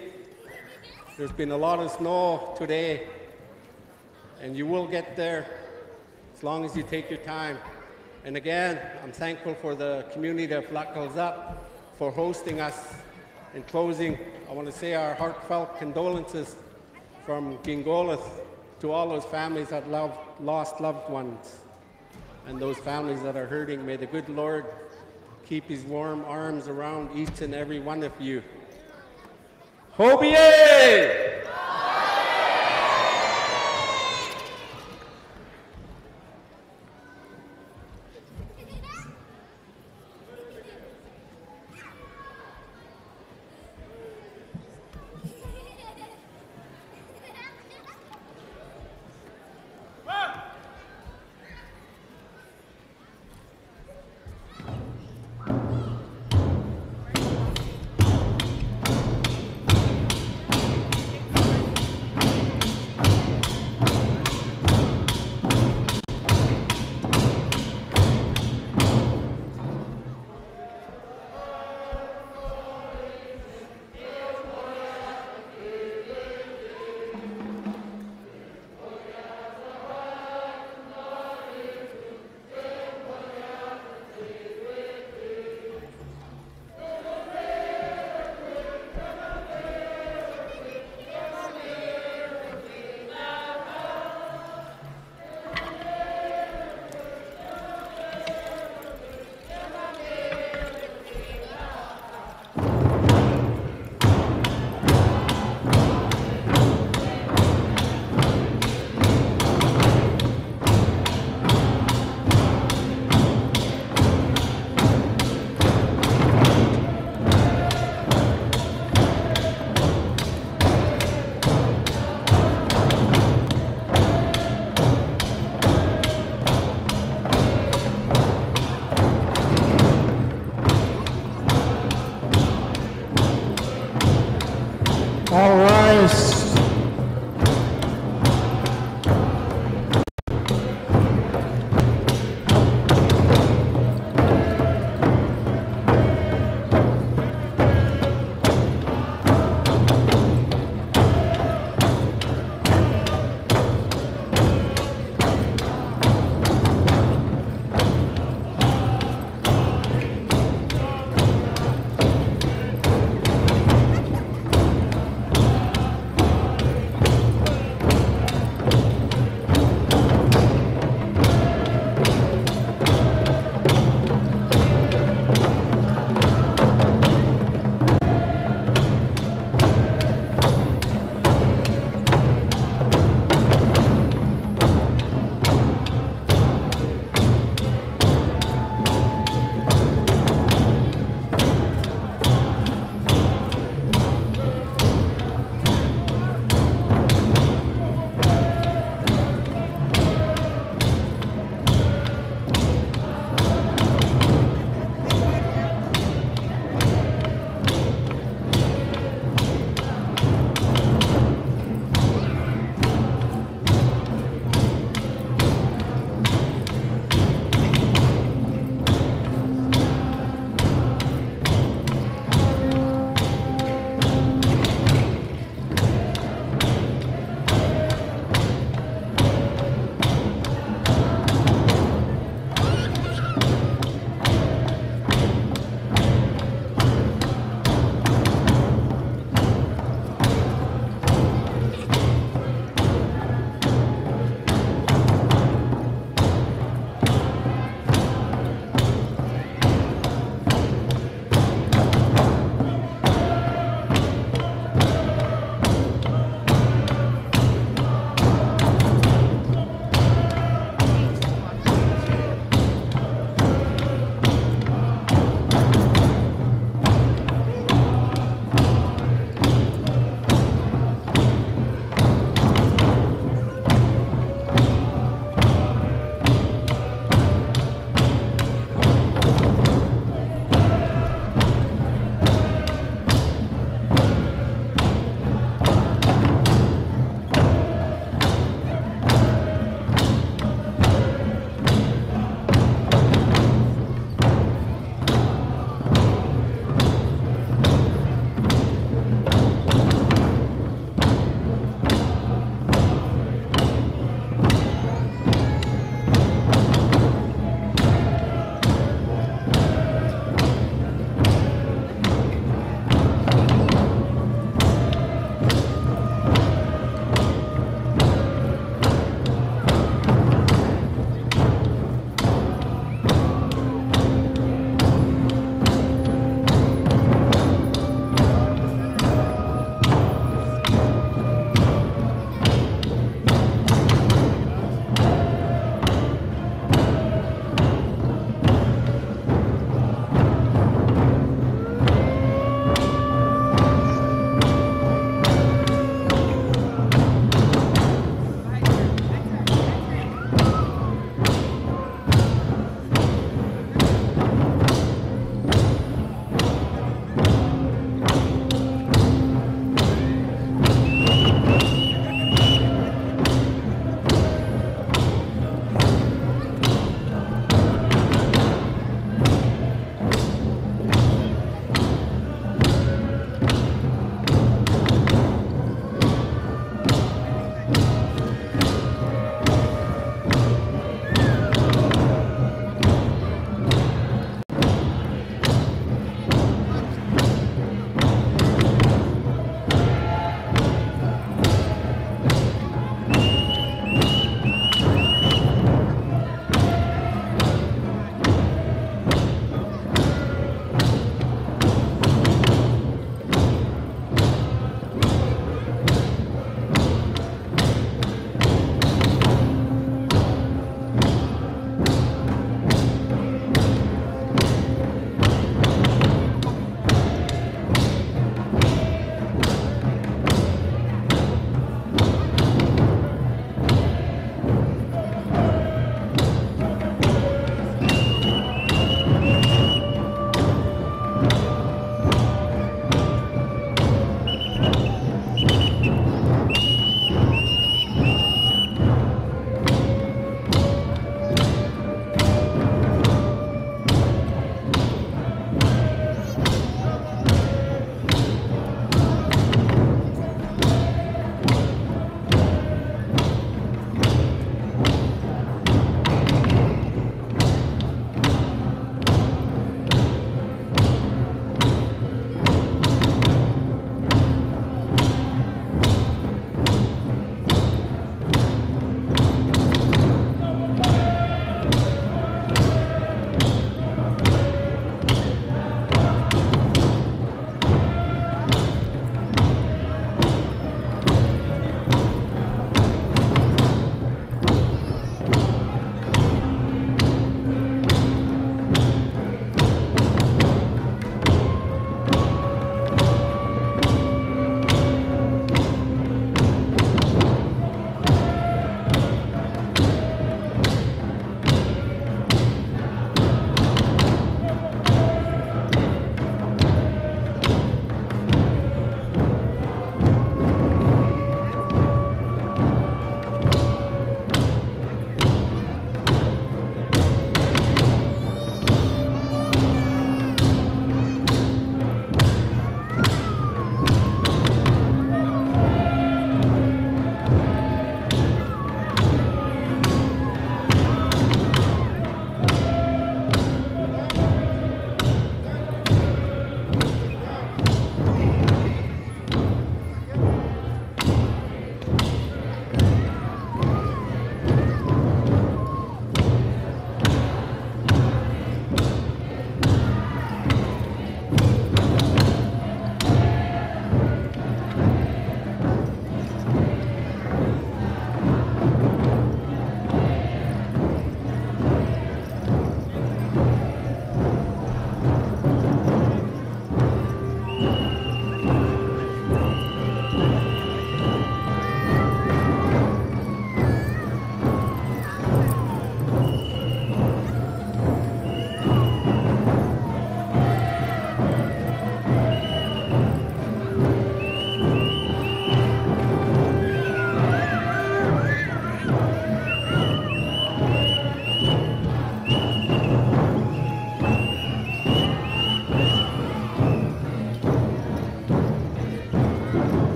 There's been a lot of snow today, and you will get there as long as you take your time. And again, I'm thankful for the community of Laxgalts'ap for hosting us. In closing, I want to say our heartfelt condolences from Gingolx to all those families that love, lost loved ones, and those families that are hurting. May the good Lord keep his warm arms around each and every one of you. Hoobiyee!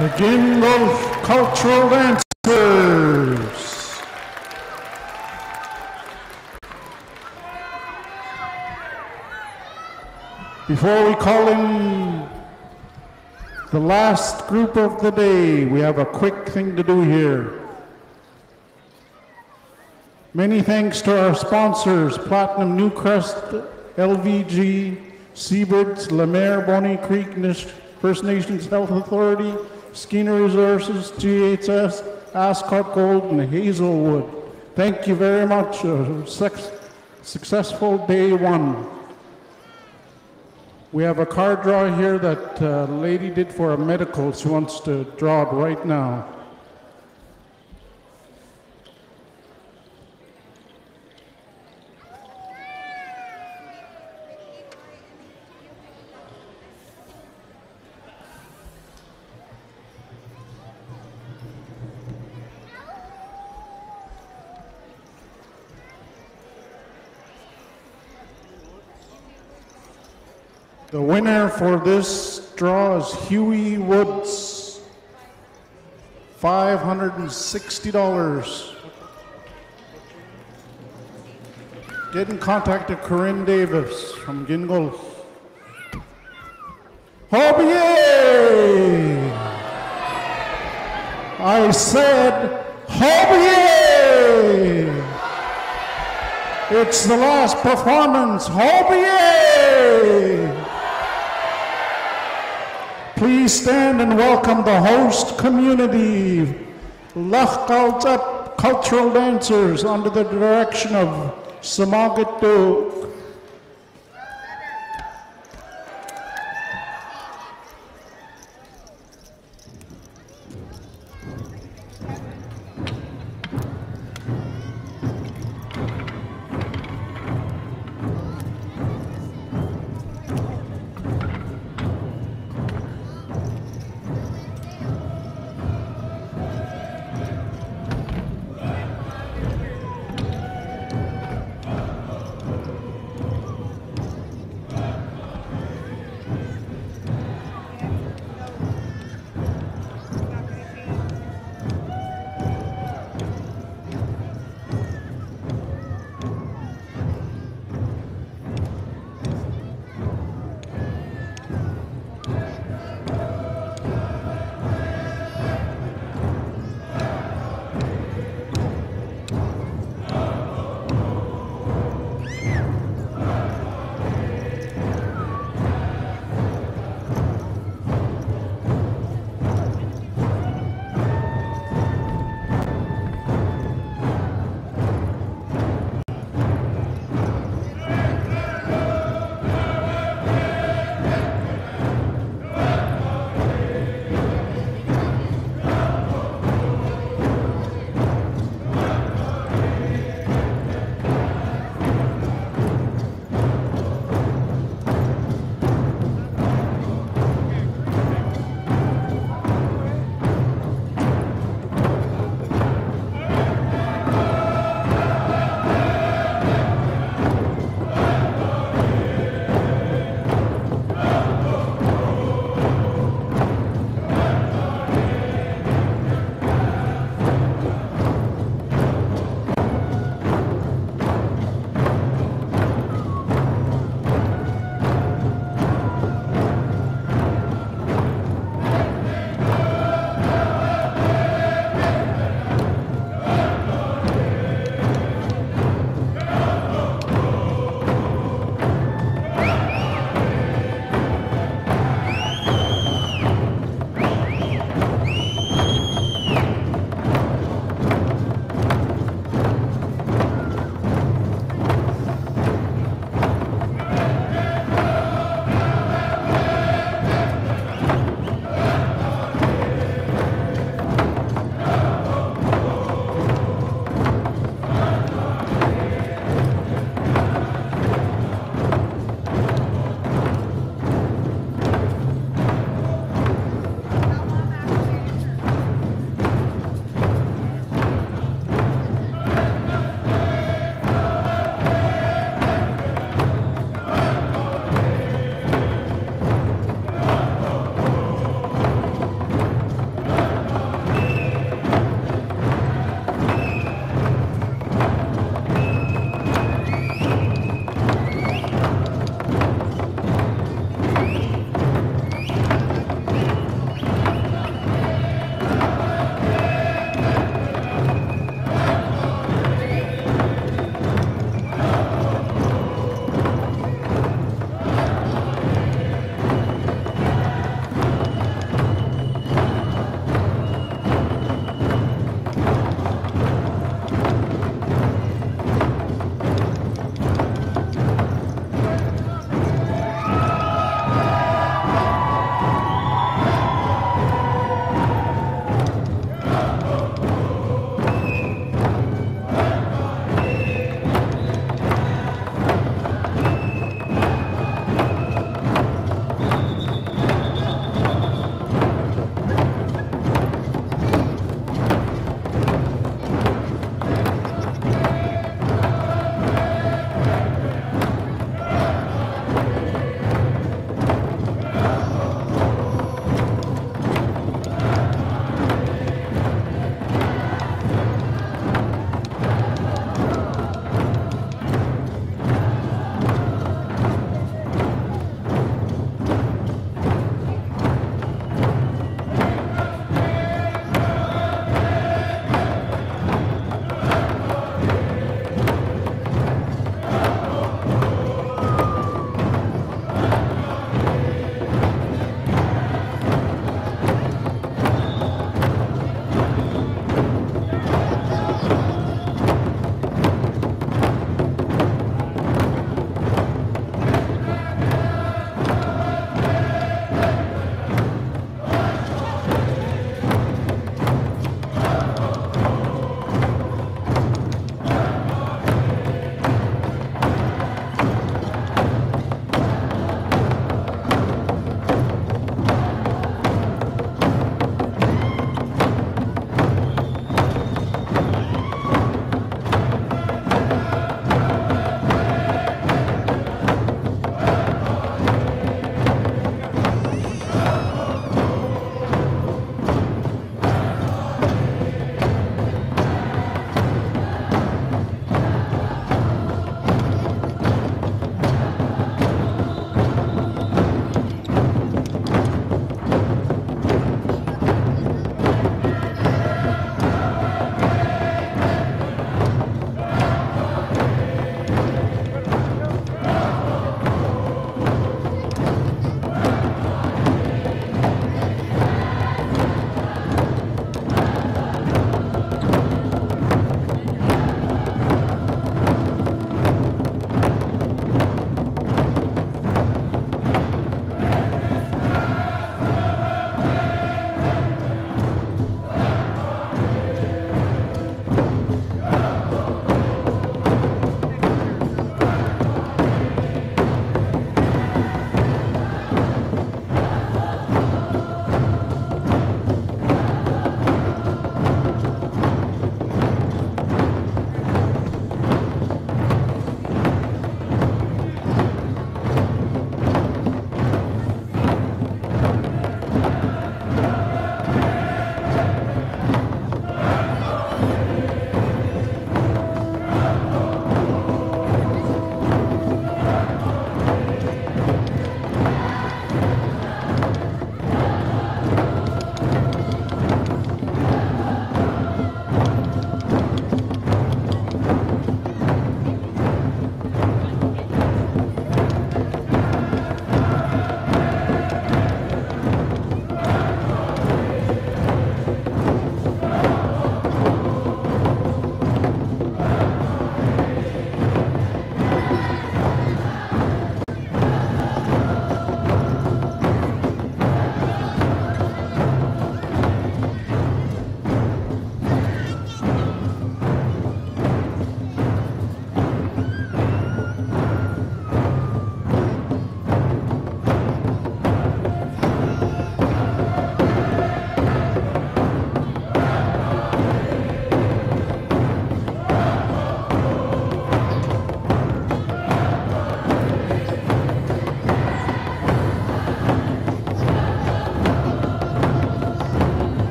the Gingolx Cultural Dancers. Before we call in the last group of the day, we have a quick thing to do here. Many thanks to our sponsors, Platinum Newcrest, L V G, Seabirds, Lemaire, Bonny Creek First Nations Health Authority, Skeena Resources, G H S, Ascot Gold, and Hazelwood. Thank you very much. A successful day one. We have a card draw here that a lady did for a medical. She wants to draw it right now. The winner for this draw is Huey Woods, five hundred sixty dollars. Get in contact with Corinne Davis from Gingolx. Hoobiyee! I said Hoobiyee! It's the last performance, Hoobiyee! Please stand and welcome the host community, Laxgalts'ap cultural dancers under the direction of Samaagat Oye.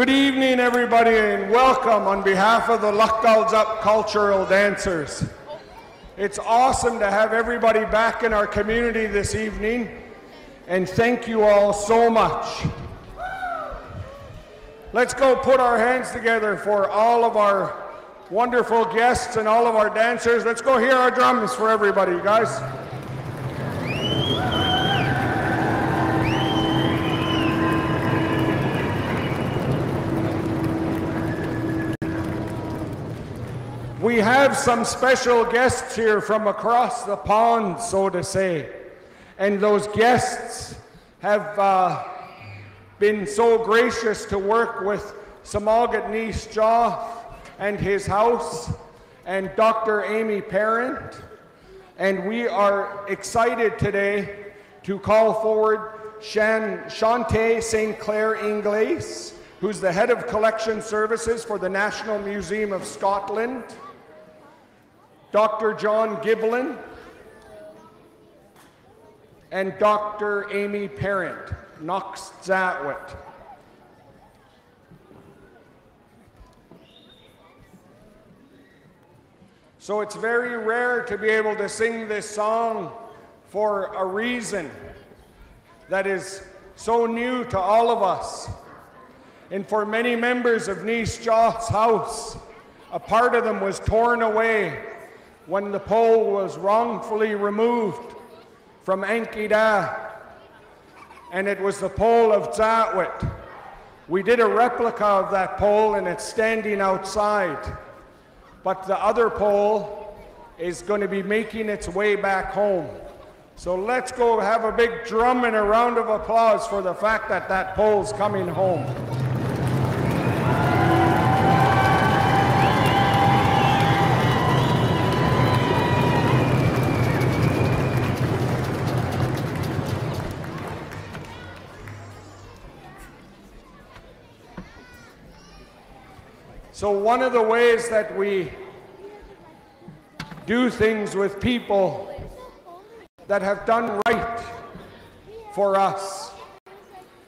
Good evening, everybody, and welcome on behalf of the Laxgalts'ap cultural dancers. It's awesome to have everybody back in our community this evening, and thank you all so much. Let's go put our hands together for all of our wonderful guests and all of our dancers. Let's go hear our drums for everybody, you guys. We have some special guests here from across the pond, so to say. And those guests have uh, been so gracious to work with Samaagat Nice and his house, and Doctor Amy Parent. And we are excited today to call forward Shan Shante Saint Clair Inglis, who's the head of collection services for the National Museum of Scotland. Doctor John Giblin, and Doctor Amy Parent, Naxgalts'ap. So it's very rare to be able to sing this song for a reason that is so new to all of us. And for many members of Nice Jaw's house, a part of them was torn away when the pole was wrongfully removed from Enkidah, and it was the pole of Tsa'wit. We did a replica of that pole, and it's standing outside. But the other pole is going to be making its way back home. So let's go have a big drum and a round of applause for the fact that that pole's coming home. So one of the ways that we do things with people that have done right for us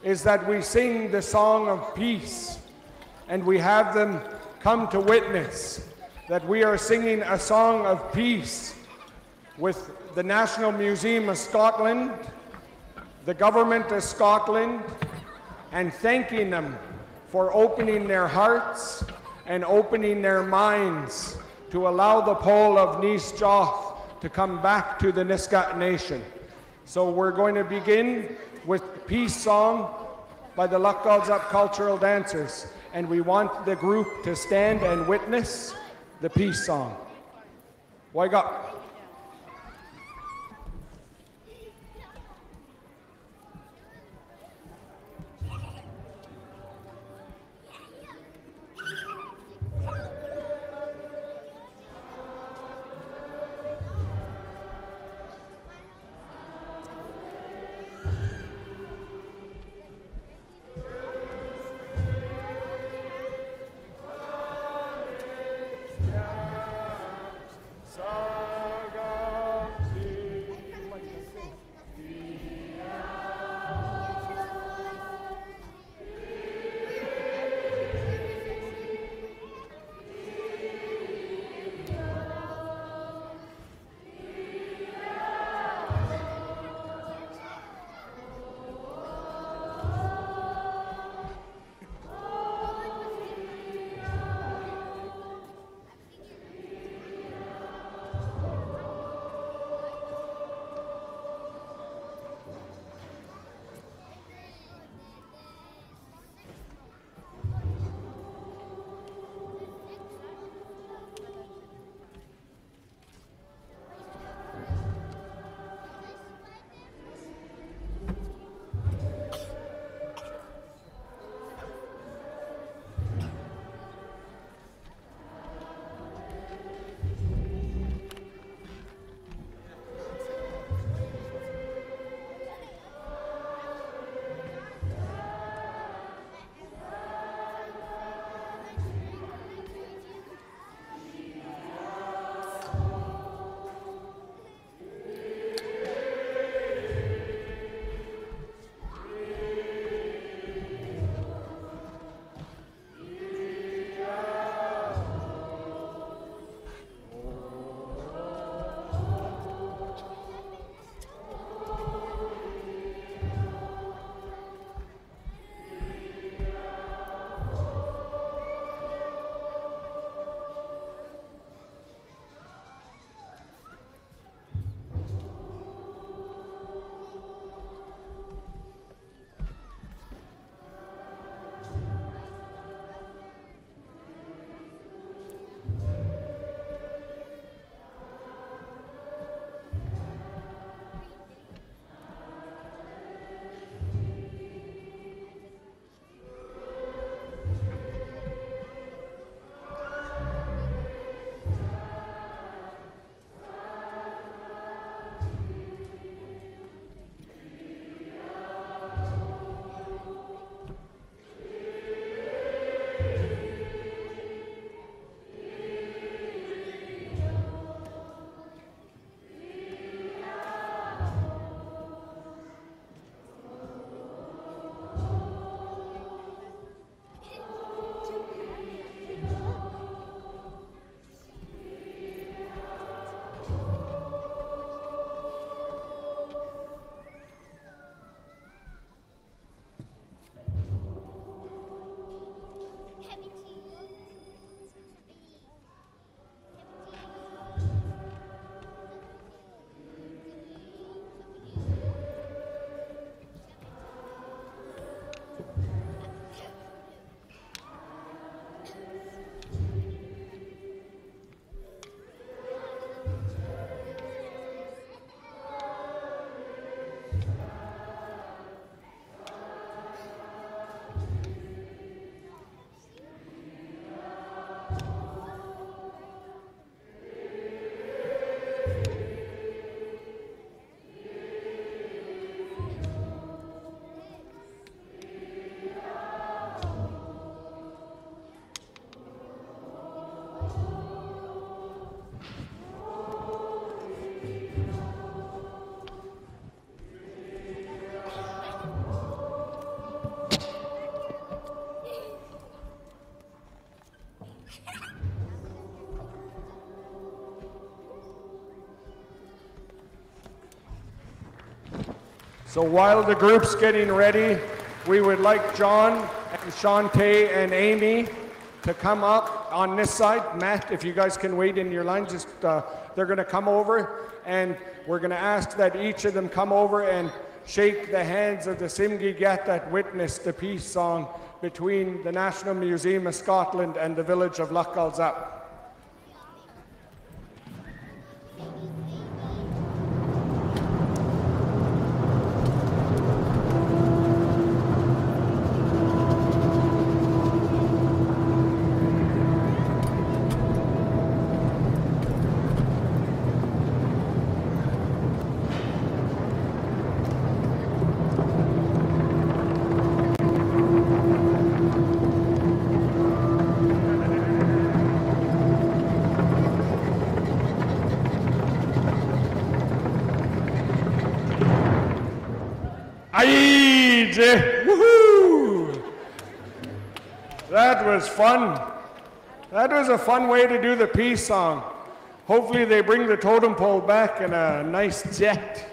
is that we sing the song of peace, and we have them come to witness that we are singing a song of peace with the National Museum of Scotland, the Government of Scotland, and thanking them for opening their hearts and opening their minds to allow the pole of Nice Joth to come back to the Nisga'a Nation. So we're going to begin with Peace Song by the Laxgalts'ap Cultural Dancers, and we want the group to stand and witness the Peace Song. Wake up. So while the group's getting ready, we would like John and Shantae and Amy to come up on this side. Matt, if you guys can wait in your line, just uh, they're going to come over, and we're going to ask that each of them come over and shake the hands of the Simgigat that witnessed the peace song between the National Museum of Scotland and the village of Laxgalts'ap. That was fun. That was a fun way to do the peace song. Hopefully they bring the totem pole back in a nice jet.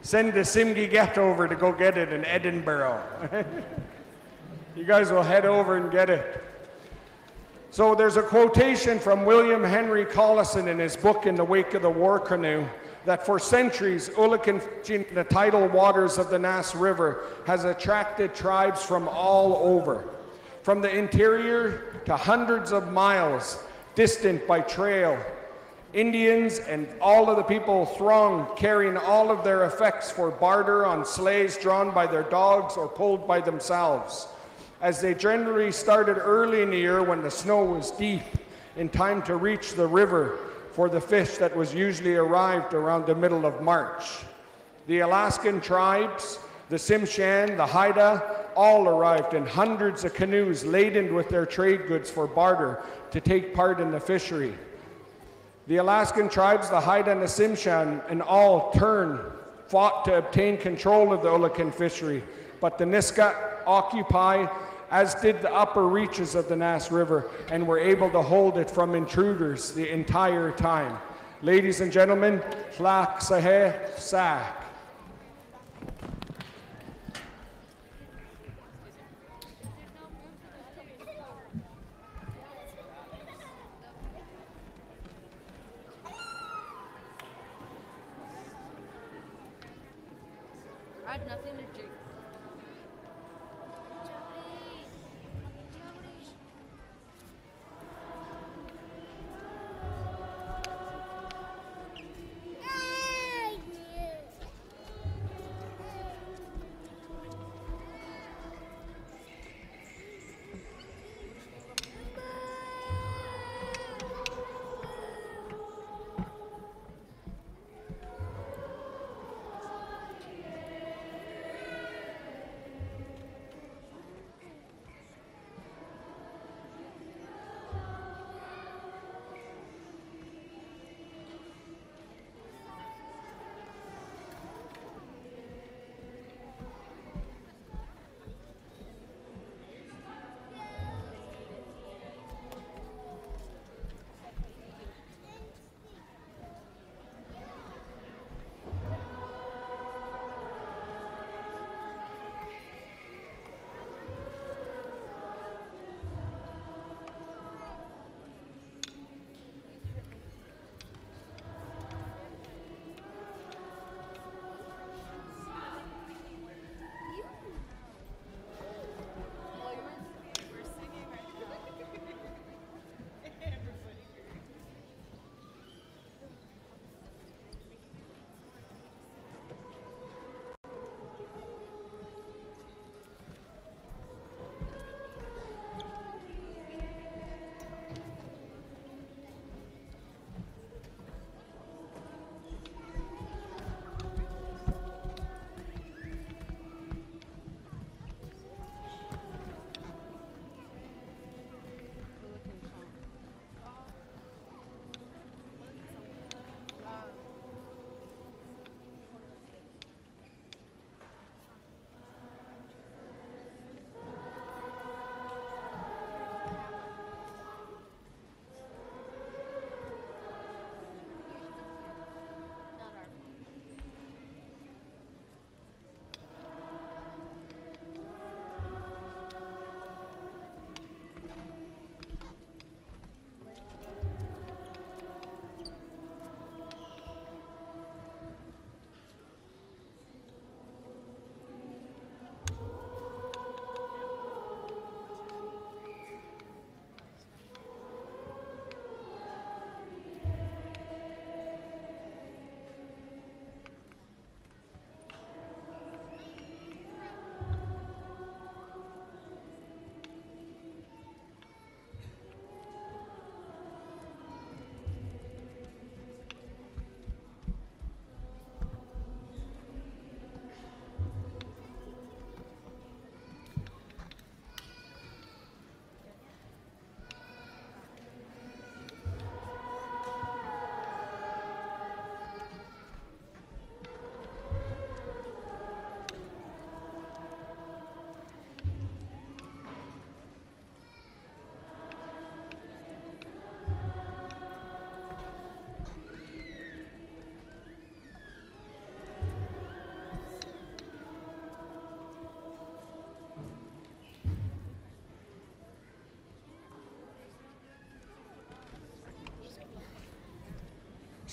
Send the Simgigat over to go get it in Edinburgh. You guys will head over and get it. So there's a quotation from William Henry Collison in his book In the Wake of the War Canoe, that for centuries, Oolichan, the tidal waters of the Nass River, has attracted tribes from all over, from the interior to hundreds of miles distant by trail. Indians and all of the people thronged, carrying all of their effects for barter on sleighs drawn by their dogs or pulled by themselves, as they generally started early in the year when the snow was deep, in time to reach the river for the fish that was usually arrived around the middle of March. The Alaskan tribes, the Tsimshian, the Haida, all arrived in hundreds of canoes laden with their trade goods for barter to take part in the fishery. The Alaskan tribes, the Haida and the Tsimshian, in all turn fought to obtain control of the Oolichan fishery, but the Niska occupied, as did the upper reaches of the Nass River, and were able to hold it from intruders the entire time. Ladies and gentlemen, Laxgalts'ap.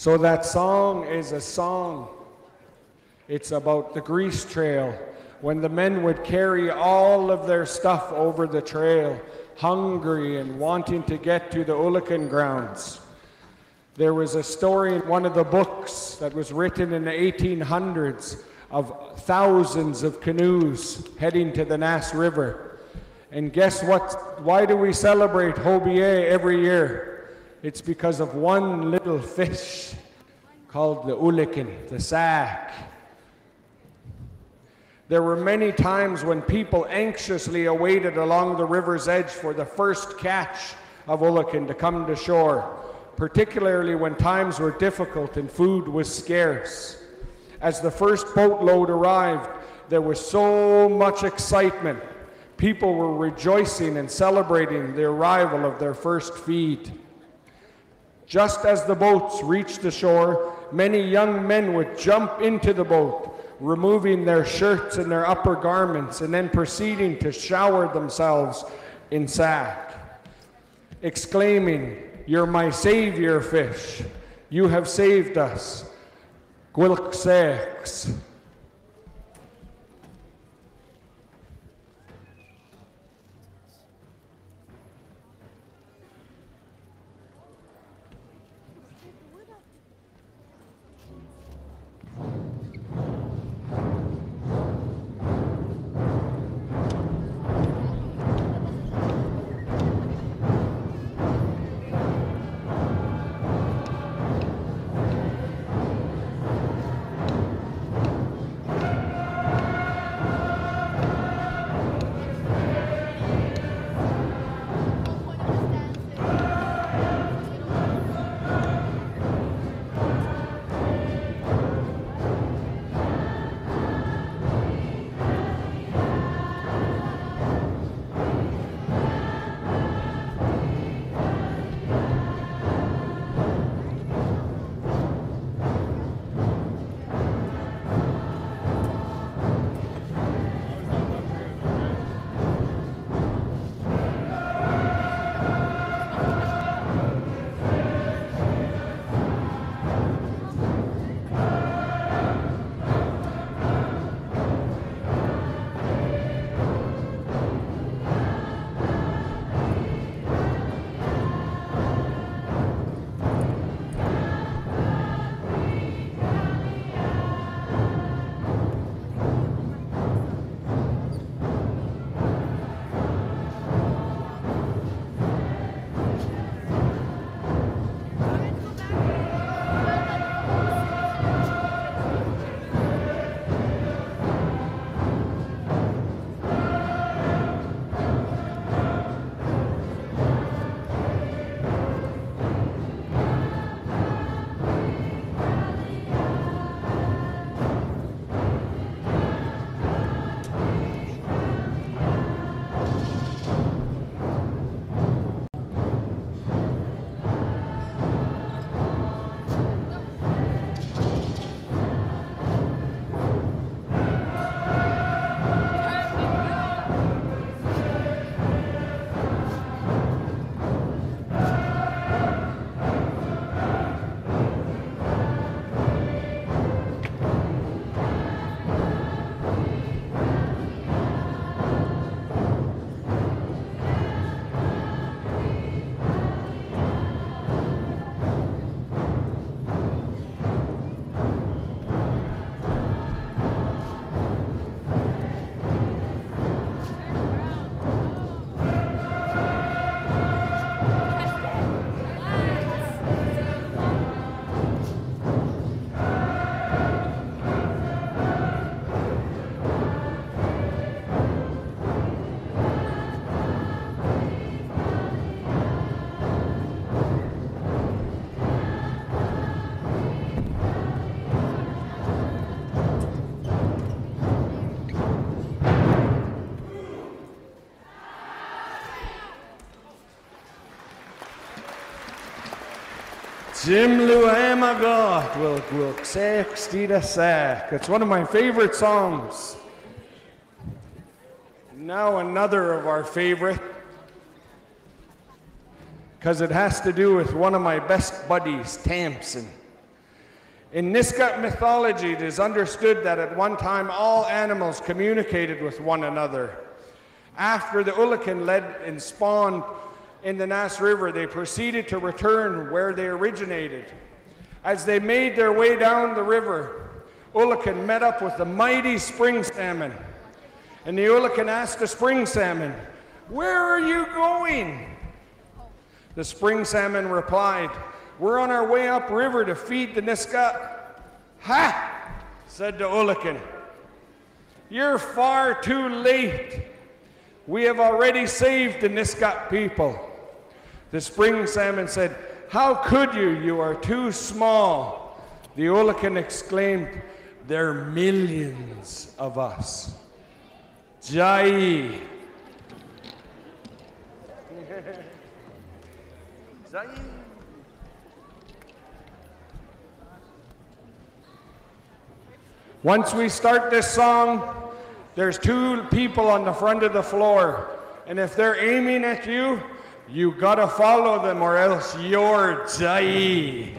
So that song is a song. It's about the grease trail, when the men would carry all of their stuff over the trail, hungry and wanting to get to the Oolichan grounds. There was a story in one of the books that was written in the eighteen hundreds of thousands of canoes heading to the Nass River. And guess what? Why do we celebrate Hoobiyee every year? It's because of one little fish called the Oolichan, the sack. There were many times when people anxiously awaited along the river's edge for the first catch of Oolichan to come to shore, particularly when times were difficult and food was scarce. As the first boatload arrived, there was so much excitement. People were rejoicing and celebrating the arrival of their first feed. Just as the boats reached the shore, many young men would jump into the boat, removing their shirts and their upper garments, and then proceeding to shower themselves in sack, exclaiming, "You're my savior fish. You have saved us." Gwilksex. It's one of my favorite songs. Now another of our favorite, because it has to do with one of my best buddies, Tamsin. In Nisqat mythology, it is understood that at one time all animals communicated with one another. After the Oolichan led and spawned in the Nass River, they proceeded to return where they originated. As they made their way down the river, Oolichan met up with the mighty spring salmon. And the Oolichan asked the spring salmon, "Where are you going?" The spring salmon replied, "We're on our way upriver to feed the Nisqat." "Ha!" said the Oolichan, "you're far too late. We have already saved the Nisqat people." The spring salmon said, "How could you? You are too small." The Oolichan exclaimed, "There are millions of us." Jai. Jai. Once we start this song, there's two people on the front of the floor, and if they're aiming at you, you gotta follow them or else you're Jai.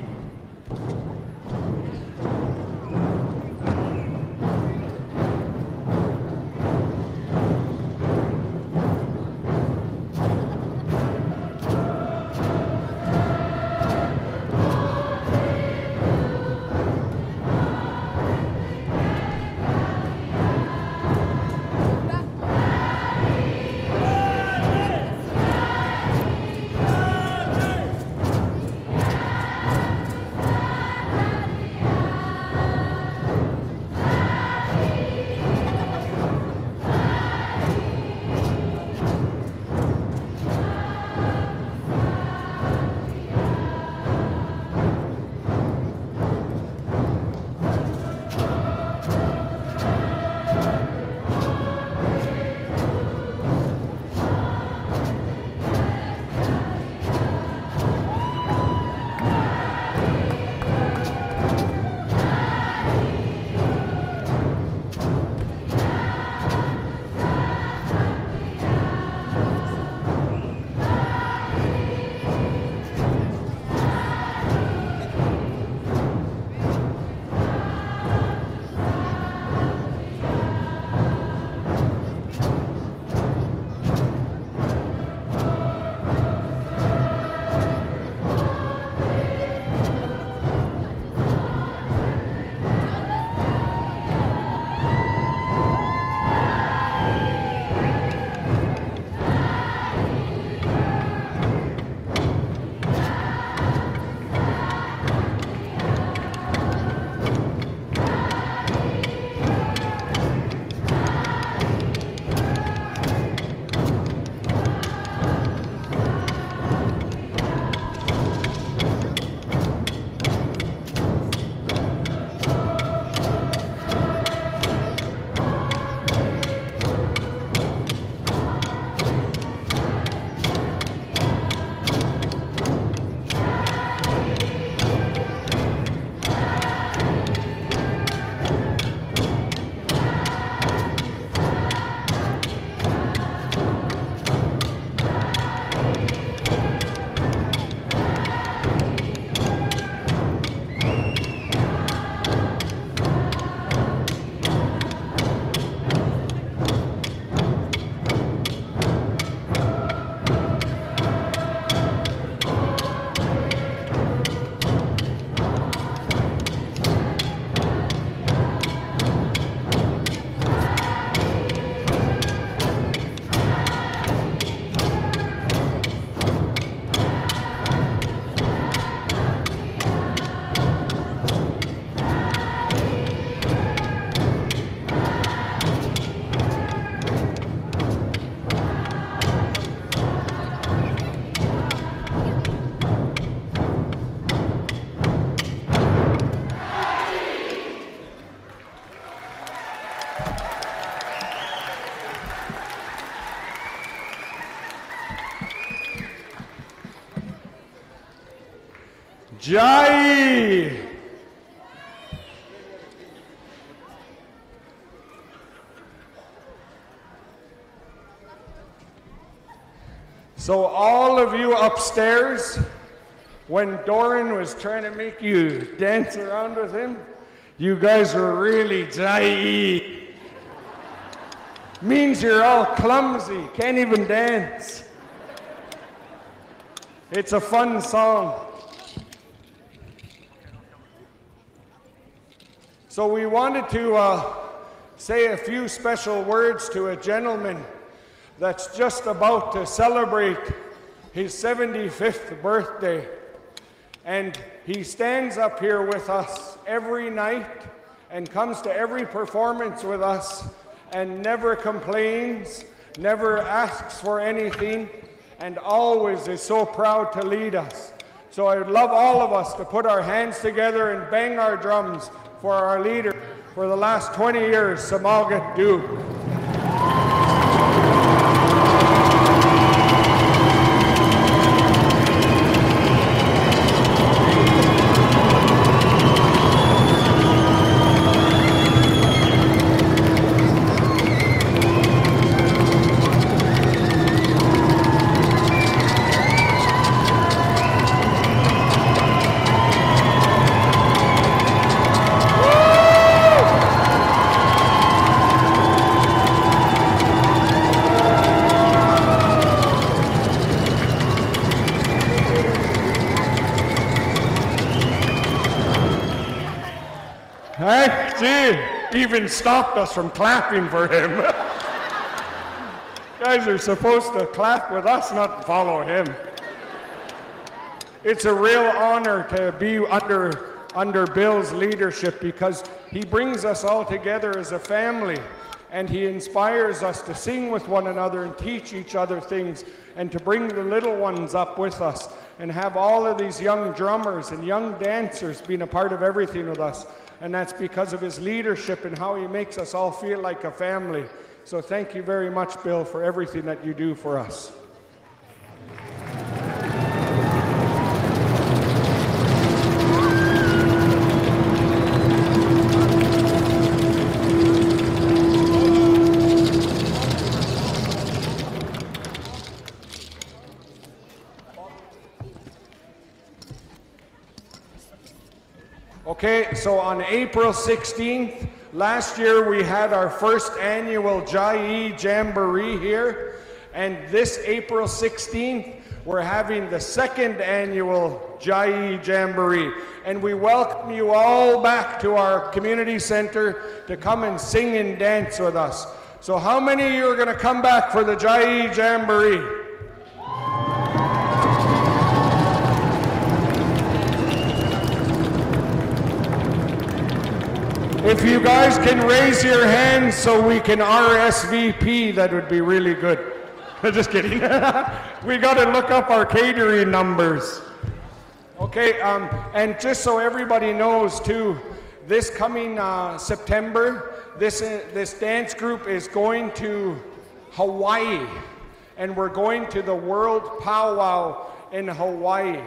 Jai! So all of you upstairs, When Doran was trying to make you dance around with him, you guys were really jai. Means you're all clumsy, can't even dance. It's a fun song. So we wanted to uh, say a few special words to a gentleman that's just about to celebrate his seventy-fifth birthday. And he stands up here with us every night and comes to every performance with us and never complains, never asks for anything, and always is so proud to lead us. So I would love all of us to put our hands together and bang our drums for our leader for the last twenty years, Sim'oogit Hay. Even stopped us from clapping for him. Guys are supposed to clap with us, not follow him. It's a real honor to be under under Bill's leadership because he brings us all together as a family, and he inspires us to sing with one another and teach each other things and to bring the little ones up with us and have all of these young drummers and young dancers being a part of everything with us. And that's because of his leadership and how he makes us all feel like a family. So thank you very much, Bill, for everything that you do for us. Okay, so on April sixteenth, last year we had our first annual Jai Jamboree here, and this April sixteenth, we're having the second annual Jai Jamboree, and we welcome you all back to our community center to come and sing and dance with us. So how many of you are going to come back for the Jai Jamboree? If you guys can raise your hands so we can R S V P, that would be really good. Just kidding. We got to look up our catering numbers. Okay, um, and just so everybody knows too, this coming uh, September, this, uh, this dance group is going to Hawaii, and we're going to the World Powwow in Hawaii.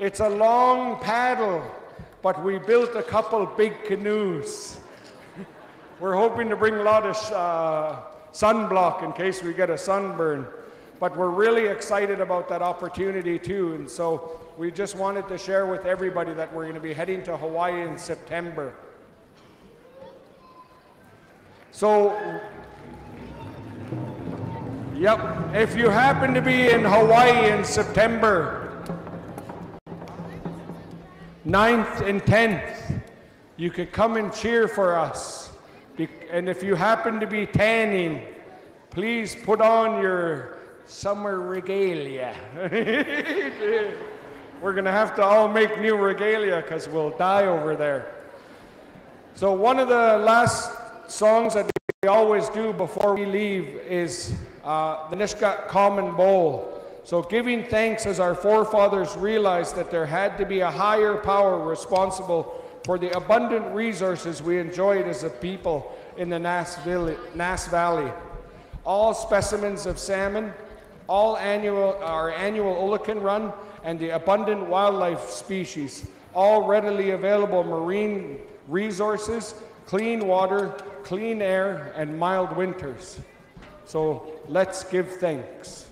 It's a long paddle, but we built a couple big canoes. We're hoping to bring a lot of uh, sunblock in case we get a sunburn. But we're really excited about that opportunity too. And so we just wanted to share with everybody that we're going to be heading to Hawaii in September. So, yep, if you happen to be in Hawaii in September, ninth and tenth, you could come and cheer for us. And if you happen to be tanning, please put on your summer regalia. We're going to have to all make new regalia because we'll die over there. So one of the last songs that we always do before we leave is uh, the Nishkat Common Bowl. So giving thanks as our forefathers realized that there had to be a higher power responsible for the abundant resources we enjoyed as a people in the Nass, Village, Nass Valley. All specimens of salmon, all annual, our annual Oolichan run, and the abundant wildlife species, all readily available marine resources, clean water, clean air, and mild winters. So let's give thanks.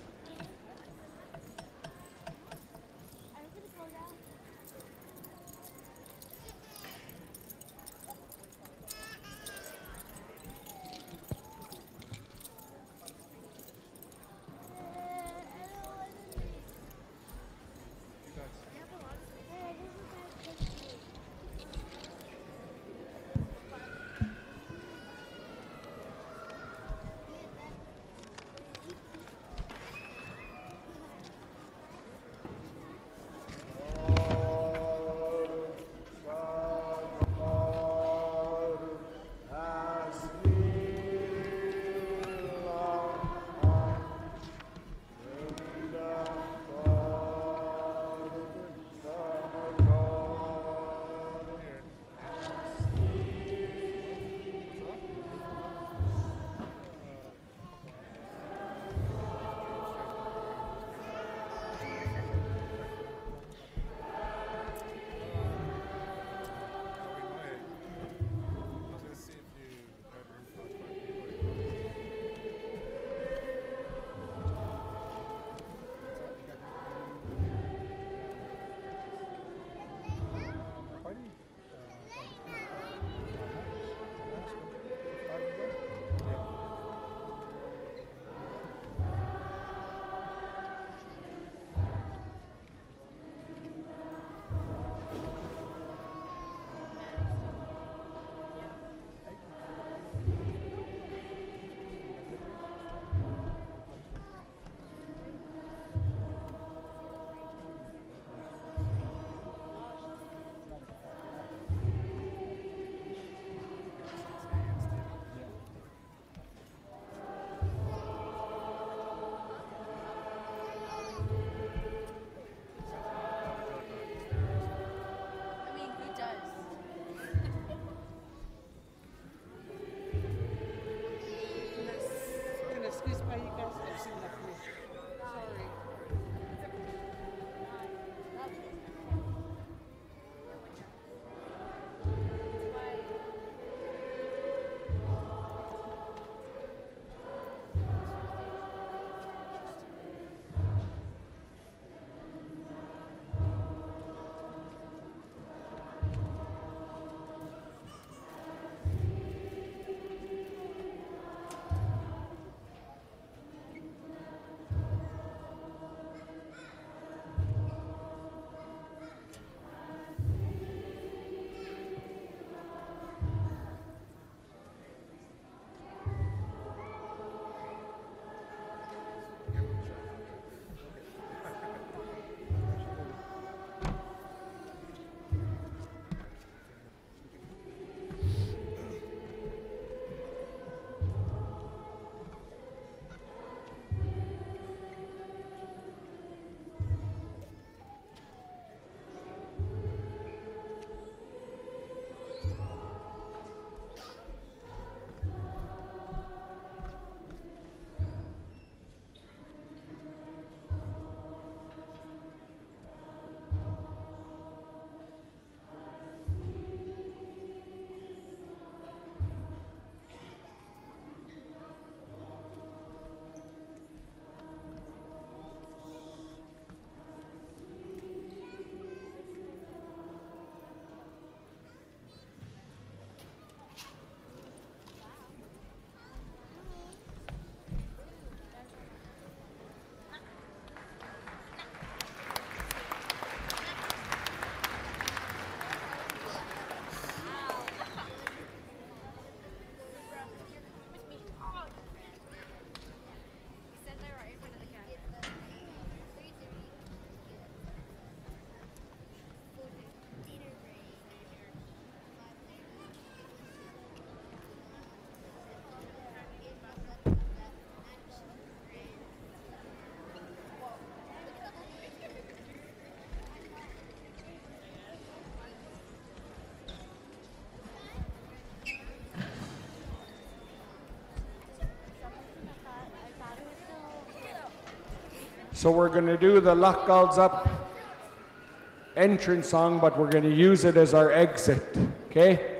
So we're going to do the Laxgalts'ap entrance song, but we're going to use it as our exit, okay?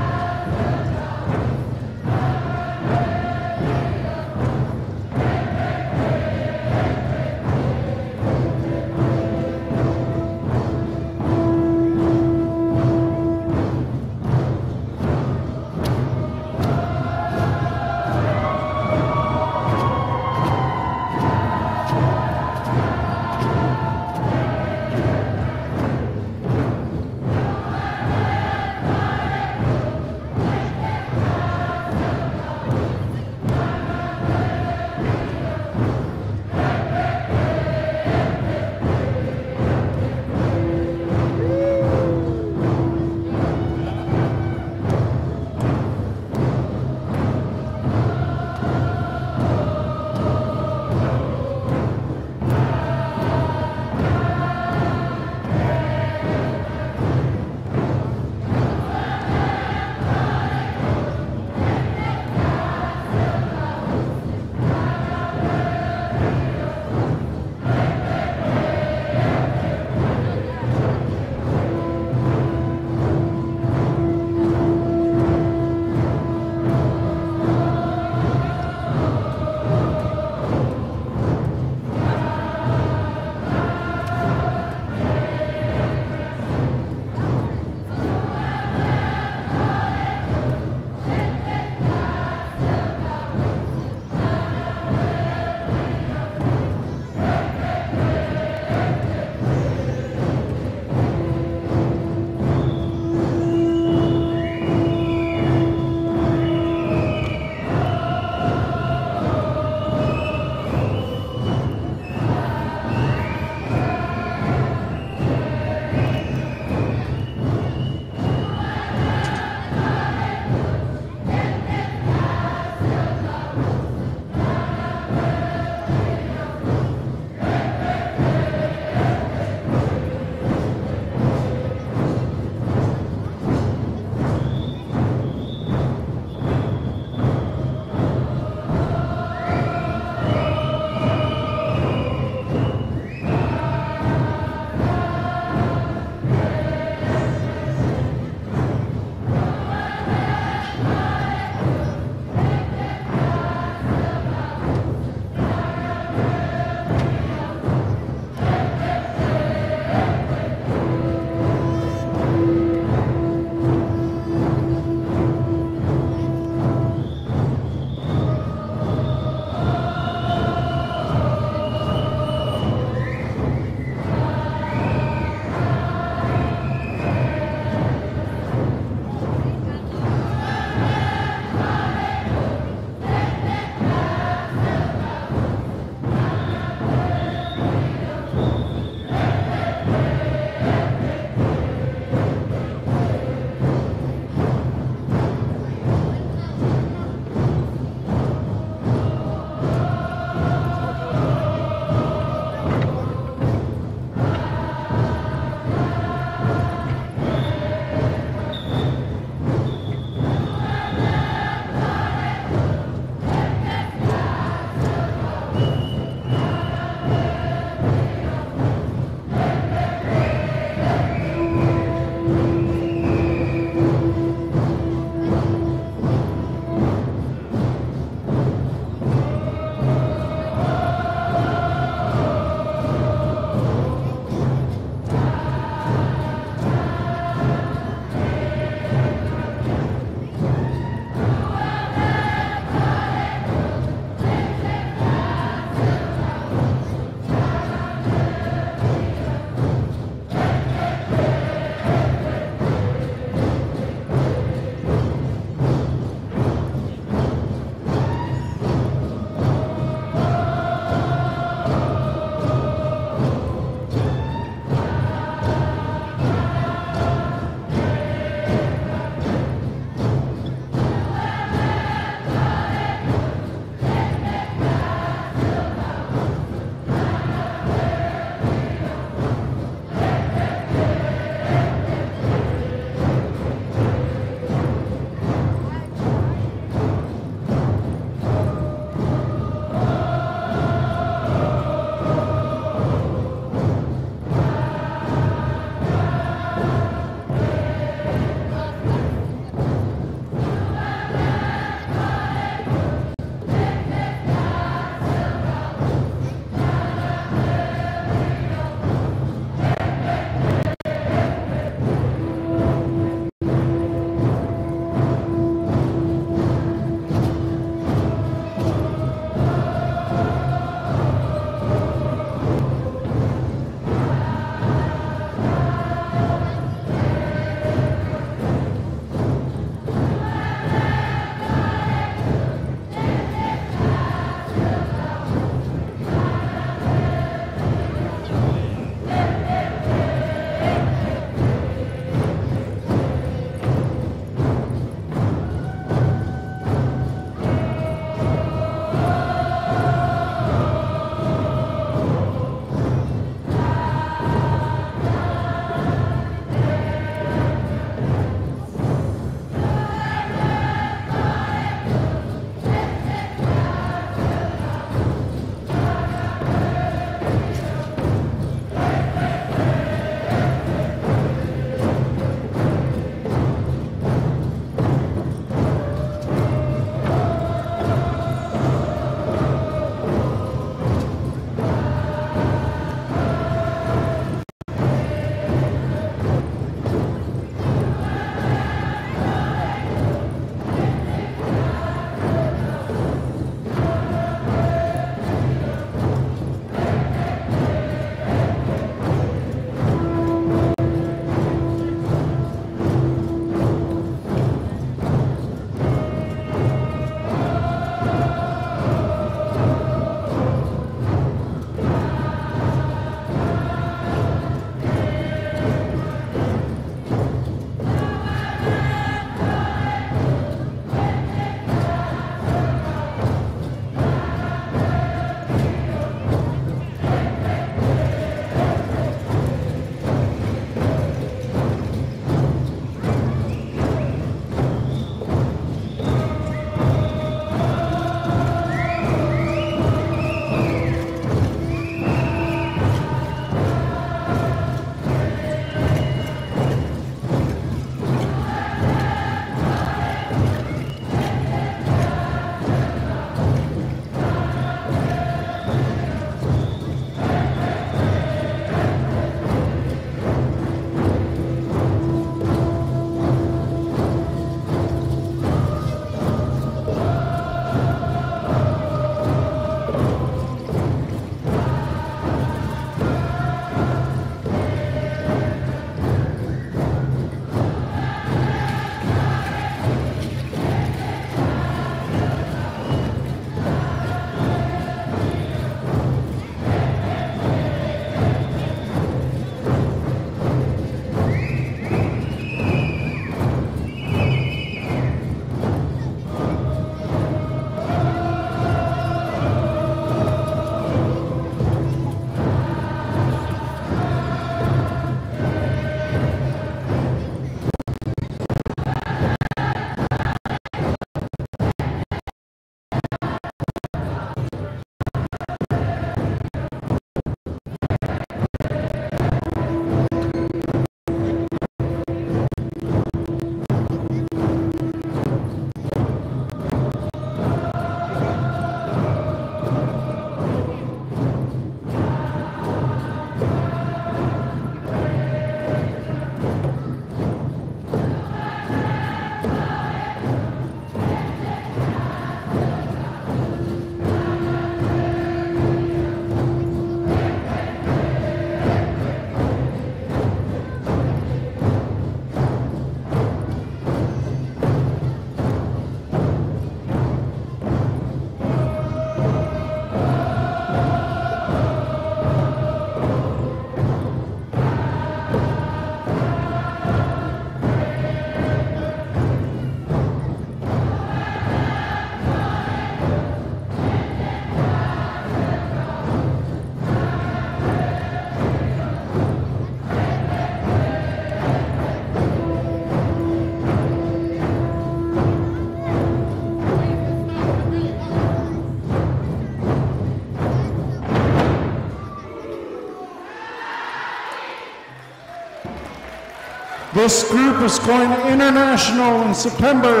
This group is going international in September.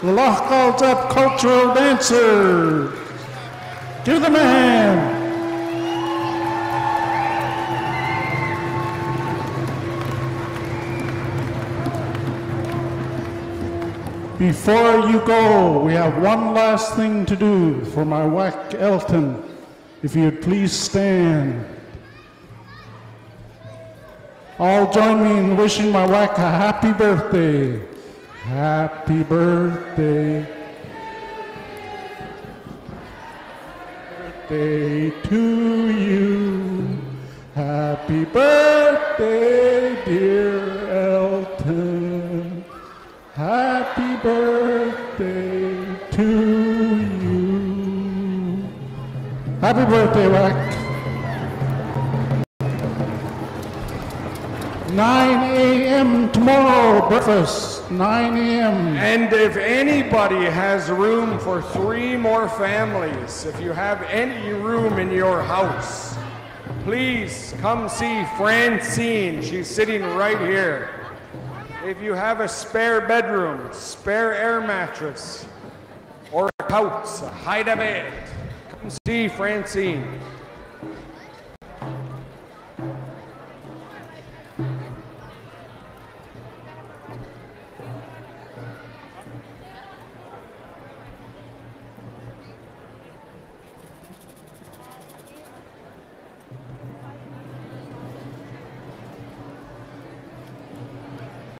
The Laxgalts'ap cultural dancer. Give them a hand. Before you go, we have one last thing to do for my Whack Elton. If you'd please stand. All join me in wishing my Whack a happy birthday. Happy birthday. Happy birthday to you. Happy birthday, dear Elton. Happy birthday to you. Happy birthday, Whack. nine a m tomorrow, breakfast, nine a m And if anybody has room for three more families, if you have any room in your house, please come see Francine. She's sitting right here. If you have a spare bedroom, spare air mattress, or a couch, a Haida bed, come see Francine.